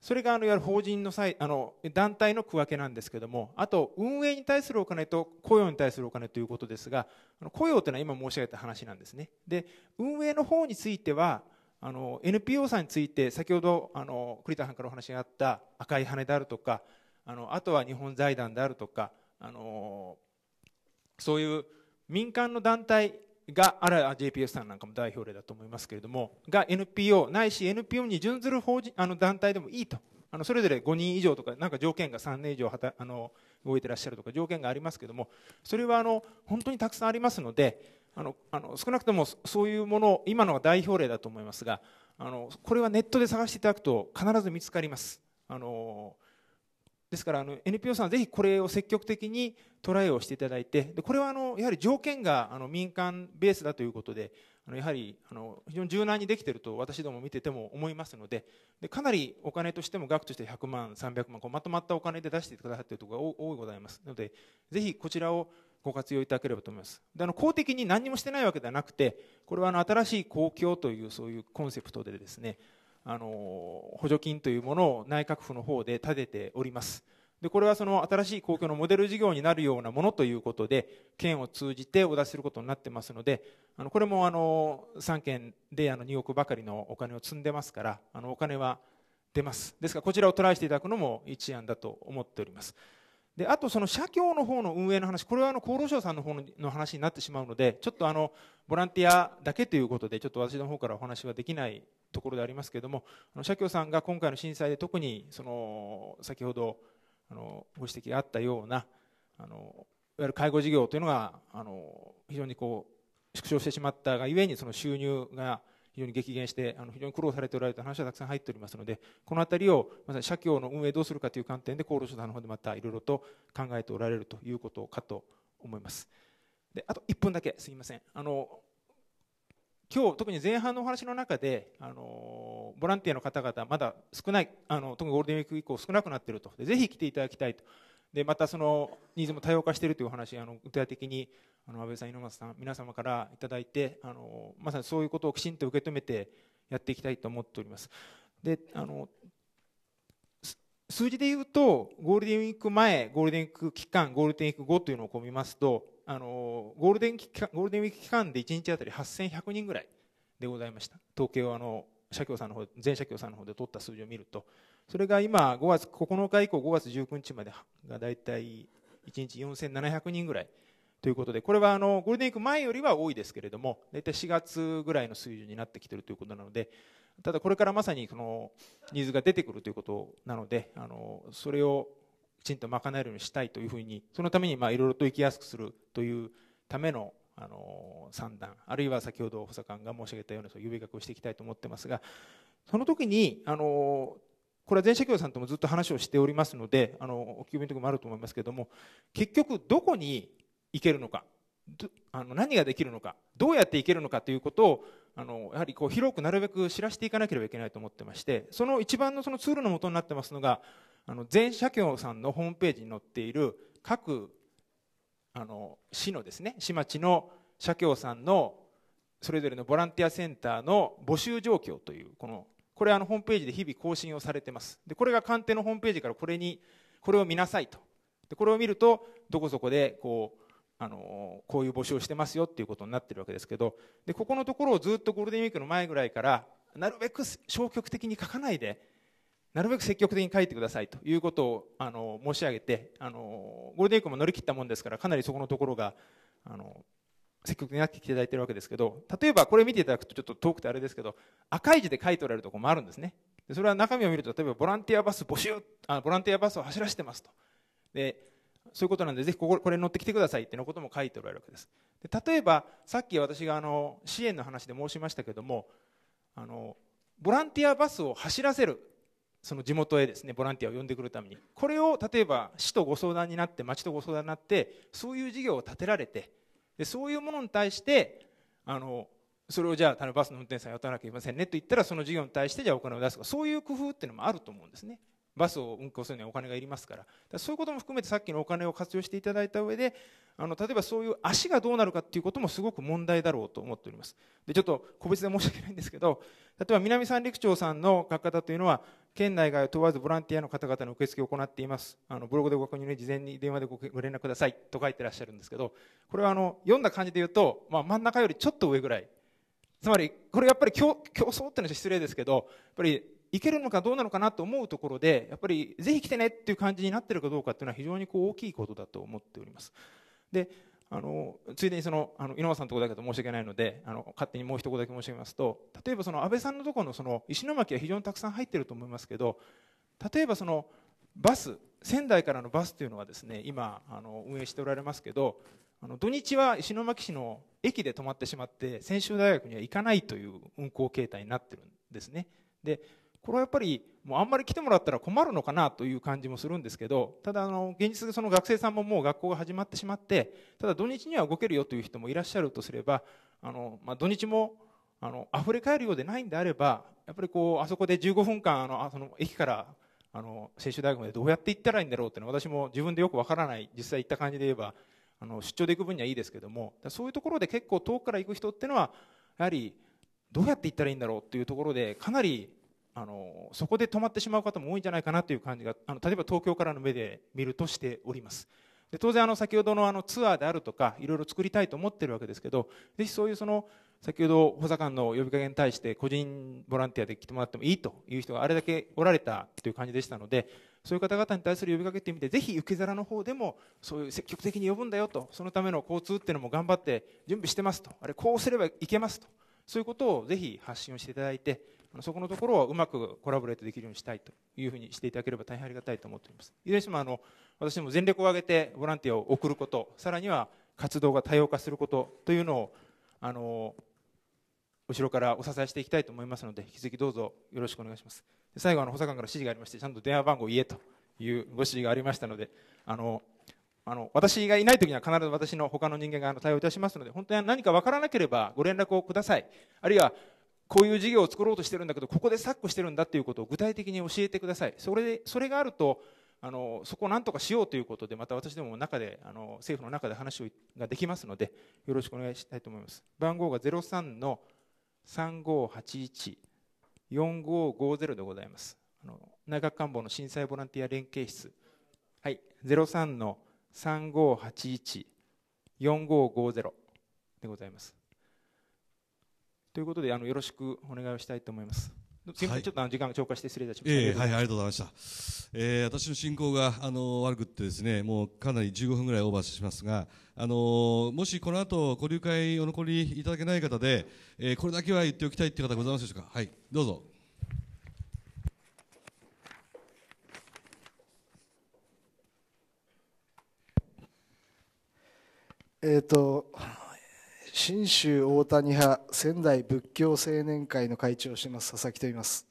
それがあのいわゆる法人の際あの団体の区分けなんですけれども、あと運営に対するお金と雇用に対するお金ということですが、雇用というのは今申し上げた話なんですね。で運営の方についてはあの エヌピーオー さんについて、先ほどあの栗田さんからお話があった赤い羽であるとか、 あのあとは日本財団であるとか、あのそういう民間の団体が、あら ジェイピーエフ さんなんかも代表例だと思いますけれども、が エヌピーオー ないし エヌピーオー に準ずる法人あの団体でもいいと、あのそれぞれごにん以上とか、なんか条件がさんねん以上はたあの動いていらっしゃるとか条件がありますけれども、それはあの本当にたくさんありますので、あのあの少なくともそういうもの、今のは代表例だと思いますが、あのこれはネットで探していただくと必ず見つかります。あのですからあの エヌピーオー さん、ぜひこれを積極的にトライをしていただいて、でこれはあのやはり条件があの民間ベースだということで、あのやはりあの非常に柔軟にできていると私ども見てても思いますので、でかなりお金としても額としてひゃくまんさんびゃくまんこうまとまったお金で出してくださっているところが多いございますので、ぜひこちらをご活用いただければと思います。であの公的に何もしてないわけではなくて、これはあの新しい公共というそういうコンセプトでですね、あの補助金というものを内閣府の方で立てております。でこれはその新しい公共のモデル事業になるようなものということで県を通じてお出しすることになってますので、あのこれもあのさんけんであのにおくばかりのお金を積んでますから、あのお金は出ます。ですからこちらをトライしていただくのも一案だと思っております。であとその社協の方の運営の話、これはあの厚労省さんの方の話になってしまうので、ちょっとあのボランティアだけということでちょっと私の方からお話はできないところでありますけれども、あの社協さんが今回の震災で特にその先ほどあのご指摘があったようなあのいわゆる介護事業というのがあの非常にこう縮小してしまったがゆえに、その収入が非常に激減して、あの非常に苦労されておられた話はたくさん入っておりますので、この辺りをまず社協の運営どうするかという観点で厚労省さんの方でまたいろいろと考えておられるということかと思います。であといっぷんだけすみません。あの今日特に前半のお話の中であのボランティアの方々まだ少ない、あの特にゴールデンウィーク以降少なくなっていると、でぜひ来ていただきたいと、でまたそのニーズも多様化しているというお話、あの具体的にあの安倍さん、猪俣さん皆様からいただいて、あのまさにそういうことをきちんと受け止めてやっていきたいと思っております。であの数字でいうとゴールデンウィーク前、ゴールデンウィーク期間、ゴールデンウィーク後というのをこう見ますと、あのゴールデン期間、ゴールデンウィーク期間でいちにちあたりはっせんひゃくにんぐらいでございました。統計をあの社協さんの方、全社協さんの方で取った数字を見ると、それが今ごがつここのか以降ごがつじゅうくにちまでがだいたいいちにちよんせんななひゃくにんぐらいということで、これはあのゴールデンウィーク前よりは多いですけれども、だいたいしがつぐらいの水準になってきているということなので、ただこれからまさにこのニーズが出てくるということなので、あのそれをきちんと賄えるようにしたいというふうに、そのためにいろいろと生きやすくするというためのあの算段、あるいは先ほど補佐官が申し上げたような呼びかけをしていきたいと思ってますが、その時にあのこれは全社協さんともずっと話をしておりますので、あのお聞きのところもあると思いますけれども、結局どこに行けるのか、あの何ができるのか、どうやって行けるのかということをあのやはりこう広くなるべく知らせていかなければいけないと思ってまして、その一番のそのツールの元になってますのが、あの全社協さんのホームページに載っている各あの市のですね、市町の社協さんのそれぞれのボランティアセンターの募集状況という、このこれあのホームページで日々更新をされてます。でこれが官邸のホームページからこれにこれを見なさいと、でこれを見るとどこそこでこうあのこういう募集をしてますよっていうことになってるわけですけど、でここのところをずっとゴールデンウィークの前ぐらいからなるべく消極的に書かないで、なるべく積極的に書いてくださいということをあの申し上げて、あのゴールデンウィークも乗り切ったもんですから、かなりそこのところがあの積極的になってきていただいているわけですけど、例えばこれ見ていただくとちょっと遠くてあれですけど、赤い字で書いておられるところもあるんですね。でそれは中身を見ると、例えばボランティアバス募集、あボランティアバスを走らせてますと、でそういうことなんでぜひこここれに乗ってきてくださいっていうことも書いておられるわけです。で例えばさっき私があの支援の話で申しましたけども、あのボランティアバスを走らせる、その地元へですねボランティアを呼んでくるために、これを例えば市とご相談になって、町とご相談になって、そういう事業を立てられて、でそういうものに対してあのそれをじゃあバスの運転手さん雇わなきゃいけませんねと言ったら、その事業に対してじゃあお金を出すとか、そういう工夫っていうのもあると思うんですね。バスを運行するにはお金がいりますから、だからそういうことも含めてさっきのお金を活用していただいた上で、あの例えばそういう足がどうなるかっていうこともすごく問題だろうと思っております。でちょっと個別で申し訳ないんですけど、例えば南三陸町さんの方々というのは県内外を問わずボランティアの方々の受付を行っています。あのブログでご確認の事前に電話でご連絡くださいと書いてらっしゃるんですけど、これはあの読んだ感じで言うと、まあ、真ん中よりちょっと上ぐらい、つまりこれやっぱり 競, 競争っていうのは失礼ですけど、やっぱりいけるのかどうなのかなと思うところで、やっぱりぜひ来てねっていう感じになっているかどうかというのは非常にこう大きいことだと思っております。であのついでにそのあの井上さんのところだけだと申し訳ないので、あの勝手にもう一言だけ申し上げますと、例えばその安倍さんのところ の, その石巻は非常にたくさん入っていると思いますけど、例えばそのバス、仙台からのバスというのはですね今あの運営しておられますけど、あの土日は石巻市の駅で泊まってしまって専修大学には行かないという運行形態になっているんですね。でこれはやっぱりもうあんまり来てもらったら困るのかなという感じもするんですけど、ただあの現実その学生さんももう学校が始まってしまって、ただ土日には動けるよという人もいらっしゃるとすれば、あの、まあ、土日もあの溢れ返るようでないんであれば、やっぱりこうあそこでじゅうごふんかんあのあその駅からあの専修大学までどうやって行ったらいいんだろうというのは私も自分でよくわからない、実際行った感じで言えばあの出張で行く分にはいいですけども、そういうところで結構遠くから行く人っていうのはやはりどうやって行ったらいいんだろうというところでかなりあのそこで止まってしまう方も多いんじゃないかなという感じが、あの例えば東京からの目で見るとしております。で当然あの先ほど の, あのツアーであるとかいろいろ作りたいと思っているわけですけど、ぜひそういうその先ほど補佐官の呼びかけに対して個人ボランティアで来てもらってもいいという人があれだけおられたという感じでしたので、そういう方々に対する呼びかけという意味でぜひ受け皿の方でもそういう積極的に呼ぶんだよと、そのための交通というのも頑張って準備してますと、あれこうすればいけますと、そういうことをぜひ発信をしていただいて、そこのところをうまくコラボレートできるようにしたいというふうにしていただければ大変ありがたいと思っております。いずれにしてもあの私も全力を挙げてボランティアを送ること、さらには活動が多様化することというのをあの後ろからお支えしていきたいと思いますので、引き続きどうぞよろしくお願いします。最後あの補佐官から指示がありまして、ちゃんと電話番号を言えというご指示がありましたので、あのあの私がいないときには必ず私の他の人間があの対応いたしますので、本当に何か分からなければご連絡をください。あるいはこういう事業を作ろうとしてるんだけどここで錯誤してるんだということを具体的に教えてください。それでそれがあるとあのそこをなんとかしようということで、また私どもの中であの政府の中で話ができますので、よろしくお願いしたいと思います。番号がゼロさんのさんごはちいちよんごごゼロでございます。あの内閣官房の震災ボランティア連携室、はい、ゼロさんのさんごはちいちよんごごゼロでございます。ということであのよろしくお願いをしたいと思います。ちょっとあの時間が超過して失礼いたしました。えー、はい、ありがとうございました。えー、私の進行があの悪くってですね、もうかなりじゅうごふんぐらいオーバーしますが、あのー、もしこの後交流会お残りいただけない方で、えー、これだけは言っておきたいという方ございますでしょうか。はい、どうぞ。えっと信州大谷派仙台仏教青年会の会長をしています佐々木と言います。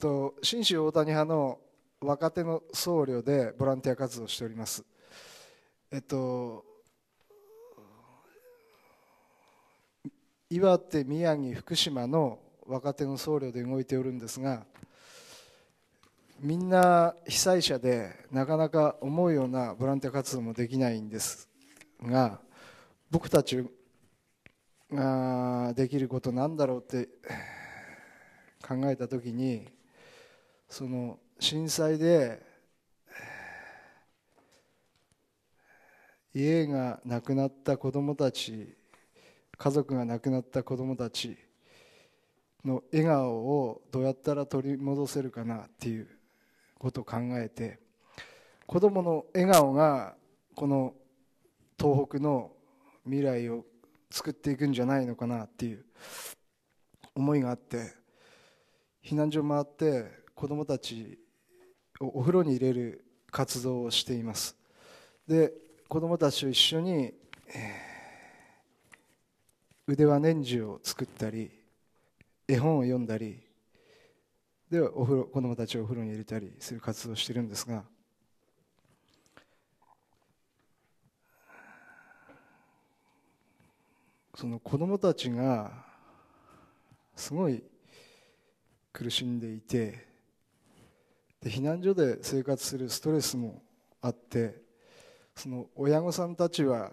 と信州大谷派の若手の僧侶でボランティア活動をしております。えっと岩手、宮城、福島の若手の僧侶で動いておるんですが、みんな被災者でなかなか思うようなボランティア活動もできないんですが、僕たちができることなんだろうって考えたときに、その震災で家がなくなった子どもたち、家族が亡くなった子どもたちの笑顔をどうやったら取り戻せるかなっていうことを考えて、子どもの笑顔がこの東北の未来を作っていくんじゃないのかなっていう思いがあって、避難所を回って子どもたちをお風呂に入れる活動をしています。で子どもたちと一緒に、えー、腕輪年中を作ったり絵本を読んだりでお風呂子どもたちをお風呂に入れたりする活動をしているんですが、その子どもたちがすごい苦しんでいて、で避難所で生活するストレスもあって、その親御さんたちは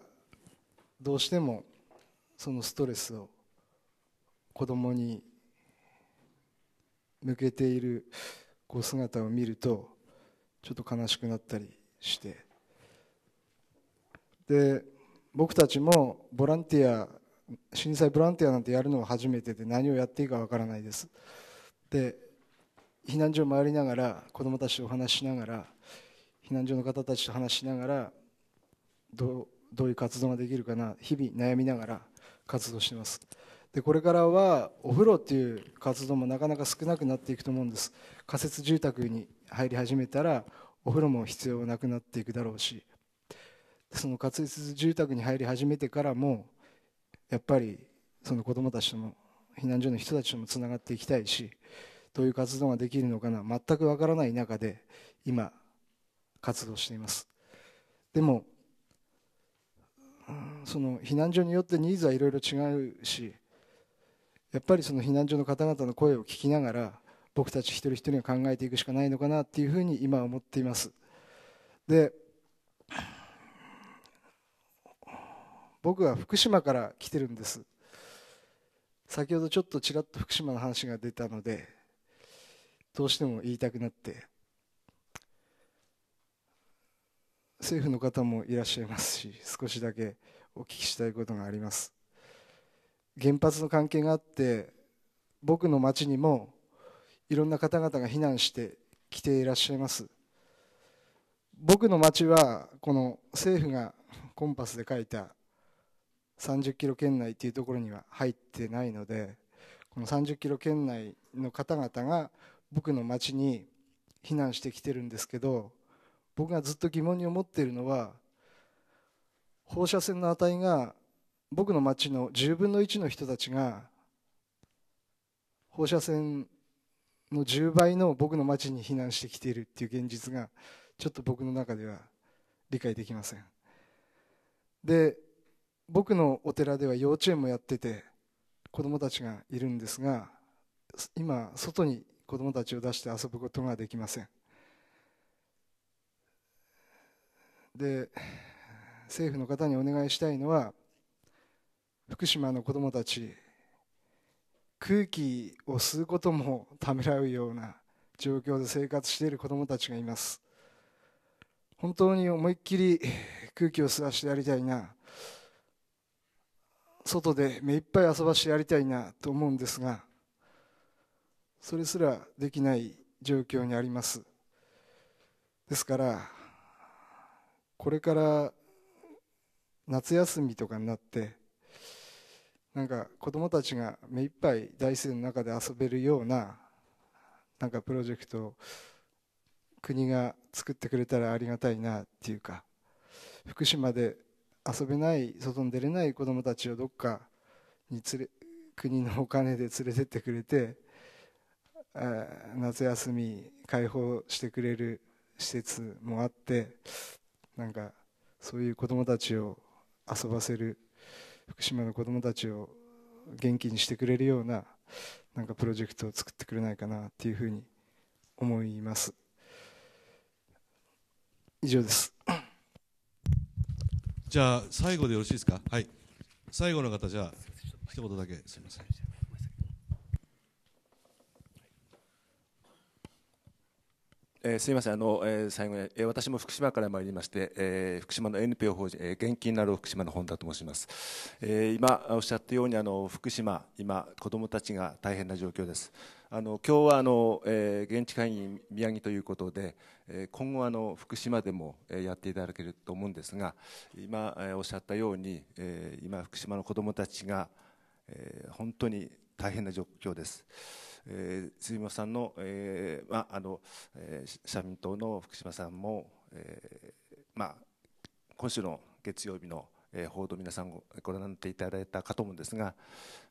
どうしてもそのストレスを子どもに向けているこう姿を見るとちょっと悲しくなったりして、で僕たちもボランティア震災ボランティアなんてやるのは初めてで、何をやっていいかわからないです。で避難所を回りながら子どもたちとお話しながら避難所の方たちと話しながらどう、どういう活動ができるかな、日々悩みながら活動してます。でこれからはお風呂っていう活動もなかなか少なくなっていくと思うんです。仮設住宅に入り始めたらお風呂も必要なくなっていくだろうし、その仮設住宅に入り始めてからもやっぱりその子どもたちとも避難所の人たちともつながっていきたいし、どういう活動ができるのかな全くわからない中で今活動しています。でもその避難所によってニーズはいろいろ違うし、やっぱりその避難所の方々の声を聞きながら僕たち一人一人が考えていくしかないのかなっていうふうに今思っています。で僕は福島から来てるんです。先ほどちょっとちらっと福島の話が出たので、どうしても言いたくなって、政府の方もいらっしゃいますし、少しだけお聞きしたいことがあります。原発の関係があって、僕の町にもいろんな方々が避難してきていらっしゃいます。僕の町はこの政府がコンパスで書いたさんじゅっキロ圏内というところには入ってないので、このさんじゅっキロ圏内の方々が僕の町に避難してきてるんですけど、僕がずっと疑問に思っているのは、放射線の値が僕の町のじゅうぶんのいちの人たちが放射線のじゅうばいの僕の町に避難してきているっていう現実がちょっと僕の中では理解できません。で、僕のお寺では幼稚園もやってて子どもたちがいるんですが、今外に子どもたちを出して遊ぶことができません。で、政府の方にお願いしたいのは、福島の子どもたち、空気を吸うこともためらうような状況で生活している子どもたちがいます。本当に思いっきり空気を吸わしてやりたいな、外で目いっぱい遊ばしてやりたいなと思うんですが、それすらできない状況にあります。ですからこれから夏休みとかになって、なんか子どもたちが目いっぱい大自然の中で遊べるようななんかプロジェクトを国が作ってくれたらありがたいなっていうか、福島で遊べない、外に出れない子どもたちをどっかに連れ国のお金で連れてってくれて、夏休み開放してくれる施設もあって、なんかそういう子どもたちを遊ばせる、福島の子どもたちを元気にしてくれるようななんかプロジェクトを作ってくれないかなっていうふうに思います。以上です。じゃあ最後でよろしいですか。はい、最後の方、じゃあ一言だけすみません。えー、すみません、あの、えー、最後に、えー、私も福島から参りまして、えー、福島の エヌピーオー 法人、えー、元気になろう福島の本田と申します、えー、今おっしゃったように、あの福島、今子どもたちが大変な状況です。あの今日はあの、えー、現地会議宮城ということで、えー、今後あの福島でも、えー、やっていただけると思うんですが、今、えー、おっしゃったように、えー、今福島の子どもたちが、えー、本当に大変な状況です。えー、杉本さんの、えーまあのえー、社民党の福島さんも、えーまあ、今週の月曜日の、えー、報道、皆さんご覧になっていただいたかと思うんですが、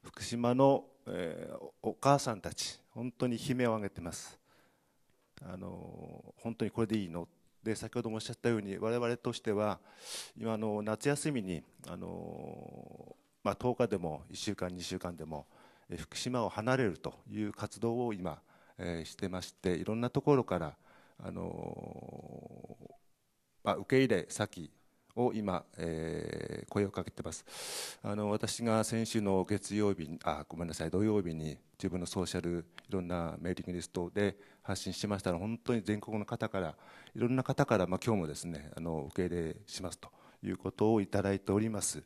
福島の、えー、お母さんたち、本当に悲鳴を上げています。あの本当にこれでいいので、先ほどもおっしゃったように、我々としては今の夏休みにあの、まあ、とおかでもいっしゅうかん、にしゅうかんでも福島を離れるという活動を今、えー、してまして、いろんなところから、あのーまあ、受け入れ先を今、えー、声をかけてます。あの私が先週の月曜日あごめんなさい土曜日に自分のソーシャル、いろんなメーリングリストで発信してましたら、本当に全国の方から、いろんな方から、まあ、今日もですね、あの受け入れしますということをいただいております。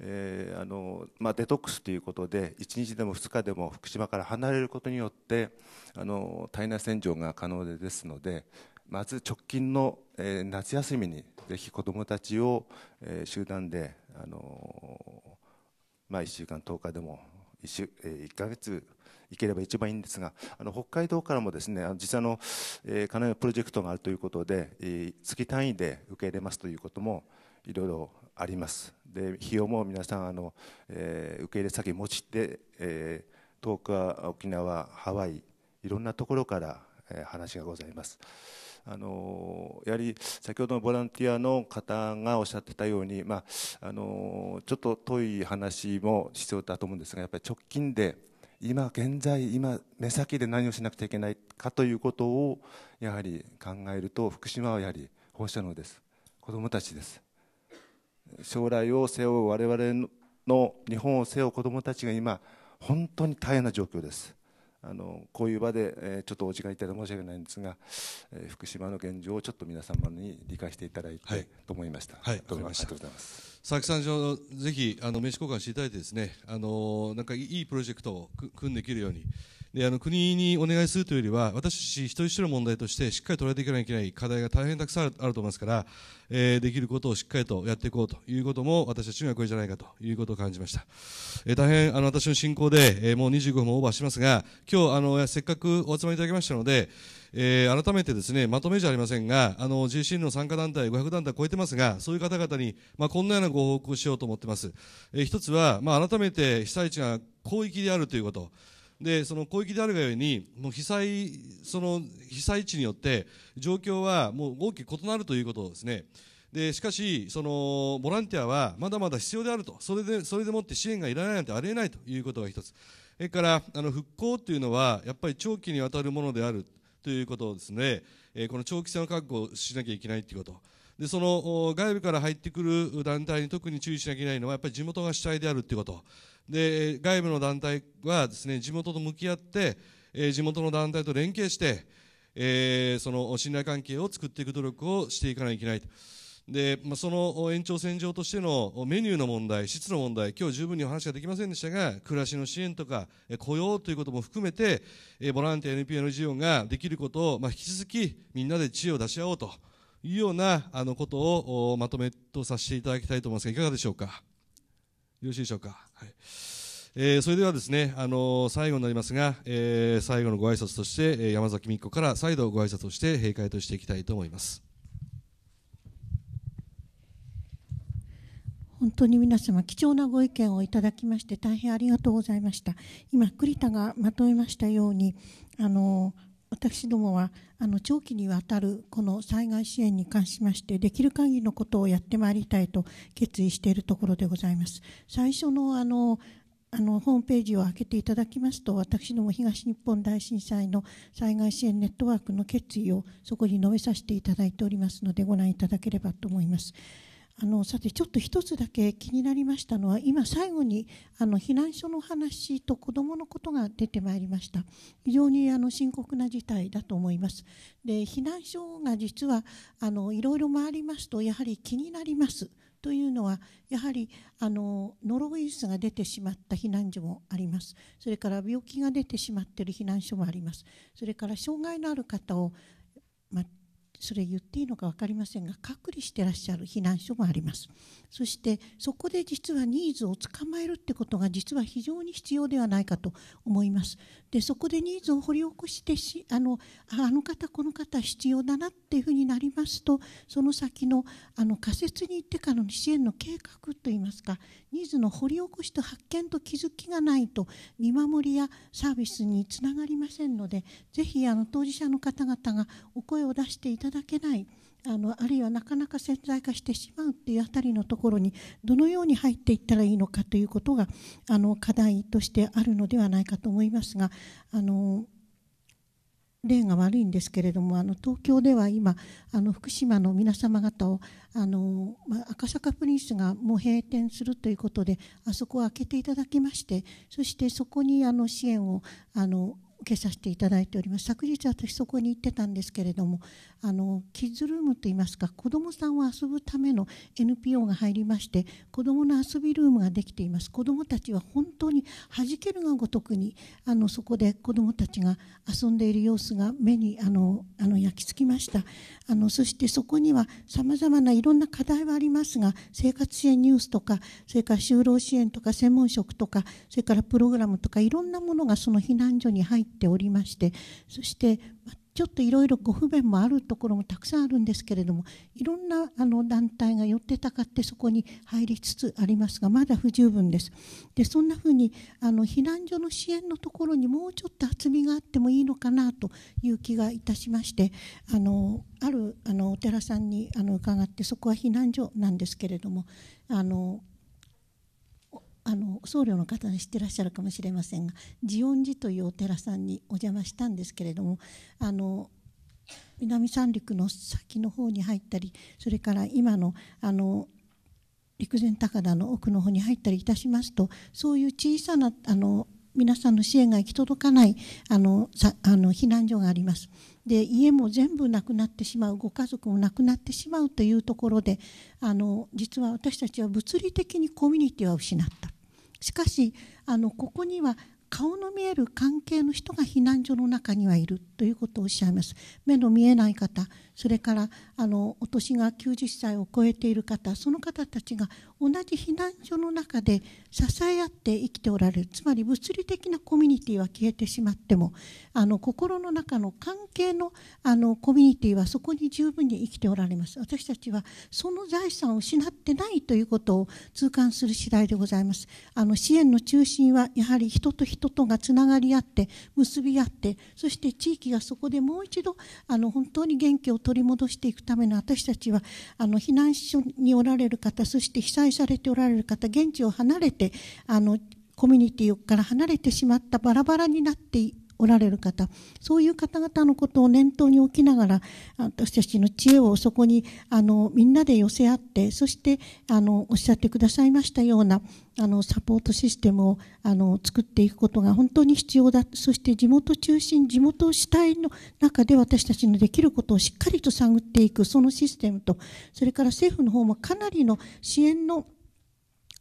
えーあのまあ、デトックスということで、いちにちでもふつかでも福島から離れることによって、あの体内洗浄が可能ですので、まず直近の、えー、夏休みにぜひ子どもたちを、えー、集団で、あのーまあ、いっしゅうかんとおかでも 1, 週、えー、いっかげつ行ければ一番いいんですが、あの北海道からもですね、あの実はの、えー、かなりのプロジェクトがあるということで、えー、月単位で受け入れますということもいろいろあります。で、費用も皆さん、あの、えー、受け入れ先持ちって、えー、東北、沖縄、ハワイ、いろんなところから、えー、話がございます。あのー、やはり先ほどのボランティアの方がおっしゃってたように、まああのー、ちょっと遠い話も必要だと思うんですが、やっぱり直近で今現在、今目先で何をしなくちゃいけないかということをやはり考えると、福島はやはり放射能です、子どもたちです、将来を背負う我々の日本を背負う子どもたちが今本当に大変な状況です。あのこういう場で、えー、ちょっとお時間いただいて申し訳ないんですが、えー、福島の現状をちょっと皆様に理解していただいて、はい、と思いました。はい、どうもありがとうございます。佐々木さん、じゃあぜひあの名刺交換していただいてですね、あのなんかいいプロジェクトを組んでいけるように。であの国にお願いするというよりは、私たち一人一人の問題としてしっかり捉えていかなきゃいけない課題が大変たくさんあると思いますから、えー、できることをしっかりとやっていこうということも私たちの役割じゃないかということを感じました。えー、大変あの私の進行で、えー、もうにじゅうごふんオーバーしますが、今日あのせっかくお集まりいただきましたので、えー、改めてですね、まとめじゃありませんが、あの ジェイシーエヌ の参加団体ごひゃくだんたい超えてますが、そういう方々に、まあ、こんなようなご報告をしようと思ってます。えー、一つは、まあ、改めて被災地が広域であるということ。でその広域であるがゆえにもう被災その被災地によって状況はもう大きく異なるということですね。でしかしそのボランティアはまだまだ必要であると、それでそれでもって支援がいらないなんてありえないということが一つ。それからあの復興というのはやっぱり長期にわたるものであるということですね。えー、この長期戦を確保しなきゃいけないということ。でその外部から入ってくる団体に特に注意しなきゃいけないのはやっぱり地元が主体であるということ。で外部の団体はですね、地元と向き合って、えー、地元の団体と連携して、えー、その信頼関係を作っていく努力をしていかなきゃいけないと。で、まあ、その延長線上としてのメニューの問題、質の問題、今日十分にお話ができませんでしたが、暮らしの支援とか雇用ということも含めて、えー、ボランティア エヌピーオー エヌジーオー ができることを、まあ、引き続きみんなで知恵を出し合おうというようなあのことをまとめとさせていただきたいと思いますが、いかがでしょうか。よろしいでしょうか。はい、えー、それではですね、あのー、最後になりますが、えー、最後のご挨拶として、えー、山崎美紀子から再度ご挨拶をして閉会としていきたいと思います。本当に皆様、貴重なご意見をいただきまして大変ありがとうございました。今栗田がまとめましたように、あのー私どもはあの長期にわたるこの災害支援に関しまして、できる限りのことをやってまいりたいと決意しているところでございます。最初のあのあのホームページを開けていただきますと、私ども東日本大震災の災害支援ネットワークの決意をそこに述べさせていただいておりますので、ご覧いただければと思います。あのさて、ちょっと一つだけ気になりましたのは、今最後にあの避難所の話と子どものことが出てまいりました。非常にあの深刻な事態だと思います。で避難所が実はあのいろいろ回りますとやはり気になります。というのはやはりあのノロウイルスが出てしまった避難所もあります。それから病気が出てしまっている避難所もあります。それから障害のある方を、まあそれ言っていいのか分かりませんが、隔離してらっしゃる避難所もあります。そしてそこで実はニーズをつかまえるってことが実は非常に必要ではないかと思います。でそこでニーズを掘り起こしてし、あの、あの方この方必要だなっていうふうになりますと、その先のあの仮設に行ってからの支援の計画といいますか、ニーズの掘り起こしと発見と気づきがないと見守りやサービスにつながりませんので、ぜひあの当事者の方々がお声を出していただきたいと思います。いただけない、あのあるいはなかなか潜在化してしまうというあたりのところにどのように入っていったらいいのかということがあの課題としてあるのではないかと思いますが、あの例が悪いんですけれども、あの東京では今あの福島の皆様方をあの、まあ、赤坂プリンスがもう閉店するということで、あそこを開けていただきまして、そしてそこにあの支援をあの受けさせていただいております。昨日私そこに行ってたんですけれども、あのキッズルームといいますか、子どもさんを遊ぶための エヌピーオー が入りまして、子どもの遊びルームができています。子どもたちは本当に弾けるがごとくにあのそこで子どもたちが遊んでいる様子が目にあのあの焼き付きました。あのそしてそこにはさまざまないろんな課題はありますが、生活支援ニュースとか、それから就労支援とか専門職とか、それからプログラムとか、いろんなものがその避難所に入ってておりまして、そしてちょっといろいろご不便もあるところもたくさんあるんですけれども、いろんなあの団体が寄ってたかってそこに入りつつありますが、まだ不十分です。でそんなふうにあの避難所の支援のところにもうちょっと厚みがあってもいいのかなという気がいたしまして、あのあるあのお寺さんにあの伺って、そこは避難所なんですけれども、あのあの僧侶の方に知ってらっしゃるかもしれませんが、慈恩寺というお寺さんにお邪魔したんですけれども、あの南三陸の先の方に入ったり、それから今のあの陸前高田の奥の方に入ったりいたしますと、そういう小さなあの皆さんの支援が行き届かないあのさあの避難所があります。で、家も全部なくなってしまう、ご家族もなくなってしまうというところで、あの実は私たちは物理的にコミュニティは失った。しかしあのここには顔の見える関係の人が避難所の中にはいるということをおっしゃいます。目の見えない方、それからあのお年がきゅうじゅっさいを超えている方、その方たちが同じ避難所の中で支え合って生きておられる。つまり物理的なコミュニティは消えてしまっても、あの心の中の関係の、あのコミュニティはそこに十分に生きておられます。私たちはその財産を失ってないということを痛感する次第でございます。あの支援の中心はやはり人と人人とがつながり合って結び合って、そして地域がそこでもう一度あの本当に元気を取り戻していくための、私たちはあの避難所におられる方、そして被災されておられる方、現地を離れてあのコミュニティから離れてしまったバラバラになっておられる方、そういう方々のことを念頭に置きながら、私たちの知恵をそこにあのみんなで寄せ合って、そしてあのおっしゃってくださいましたようなあのサポートシステムをあの作っていくことが本当に必要だ。そして地元中心、地元主体の中で私たちのできることをしっかりと探っていく、そのシステムと、それから政府の方もかなりの支援の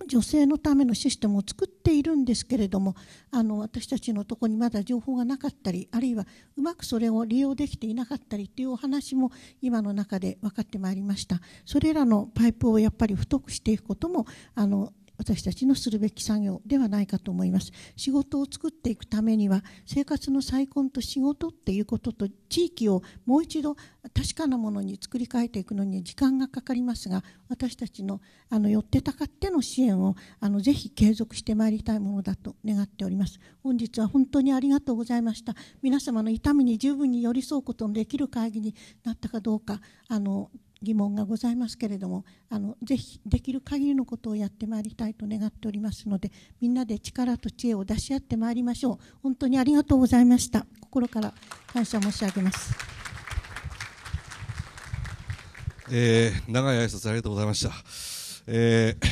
女性のためのシステムを作っているんですけれども、あの私たちのところにまだ情報がなかったり、あるいはうまくそれを利用できていなかったりというお話も今の中で分かってまいりました。それらのパイプをやっぱり太くしていくこともあの私たちのするべき作業ではないかと思います。仕事を作っていくためには、生活の再建と仕事っていうことと地域をもう一度確かなものに作り変えていくのに時間がかかりますが、私たちのあの寄ってたかっての支援をあのぜひ継続してまいりたいものだと願っております。本日は本当にありがとうございました。皆様の痛みに十分に寄り添うことのできる会議になったかどうか、あの疑問がございますけれども、あのぜひできる限りのことをやってまいりたいと願っておりますので、みんなで力と知恵を出し合ってまいりましょう。本当にありがとうございました。心から感謝申し上げます。えー、長い挨拶ありがとうございました。えー、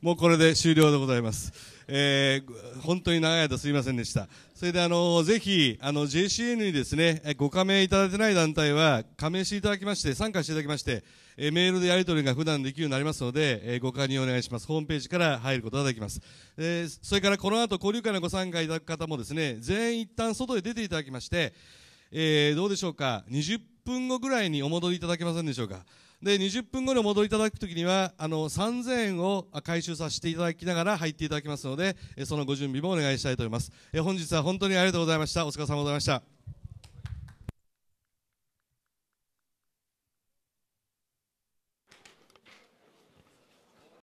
もうこれで終了でございます。えー、本当に長い間すみませんでした。それであのぜひあの ジェイシーエヌ にですねご加盟いただいてない団体は加盟していただきまして、参加していただきまして、えー、メールでやり取りが普段できるようになりますので、えー、ご加入お願いします。ホームページから入ることができます。えー、それからこの後交流会のご参加いただく方もですね、全員一旦外へ出ていただきまして、えー、どうでしょうか、にじゅっぷんごぐらいにお戻りいただけませんでしょうか。でにじゅっぷんごにお戻りいただくときにはあのさんぜんえんを回収させていただきながら入っていただきますので、そのご準備もお願いしたいと思います。え本日は本当にありがとうございました。お疲れ様でございました。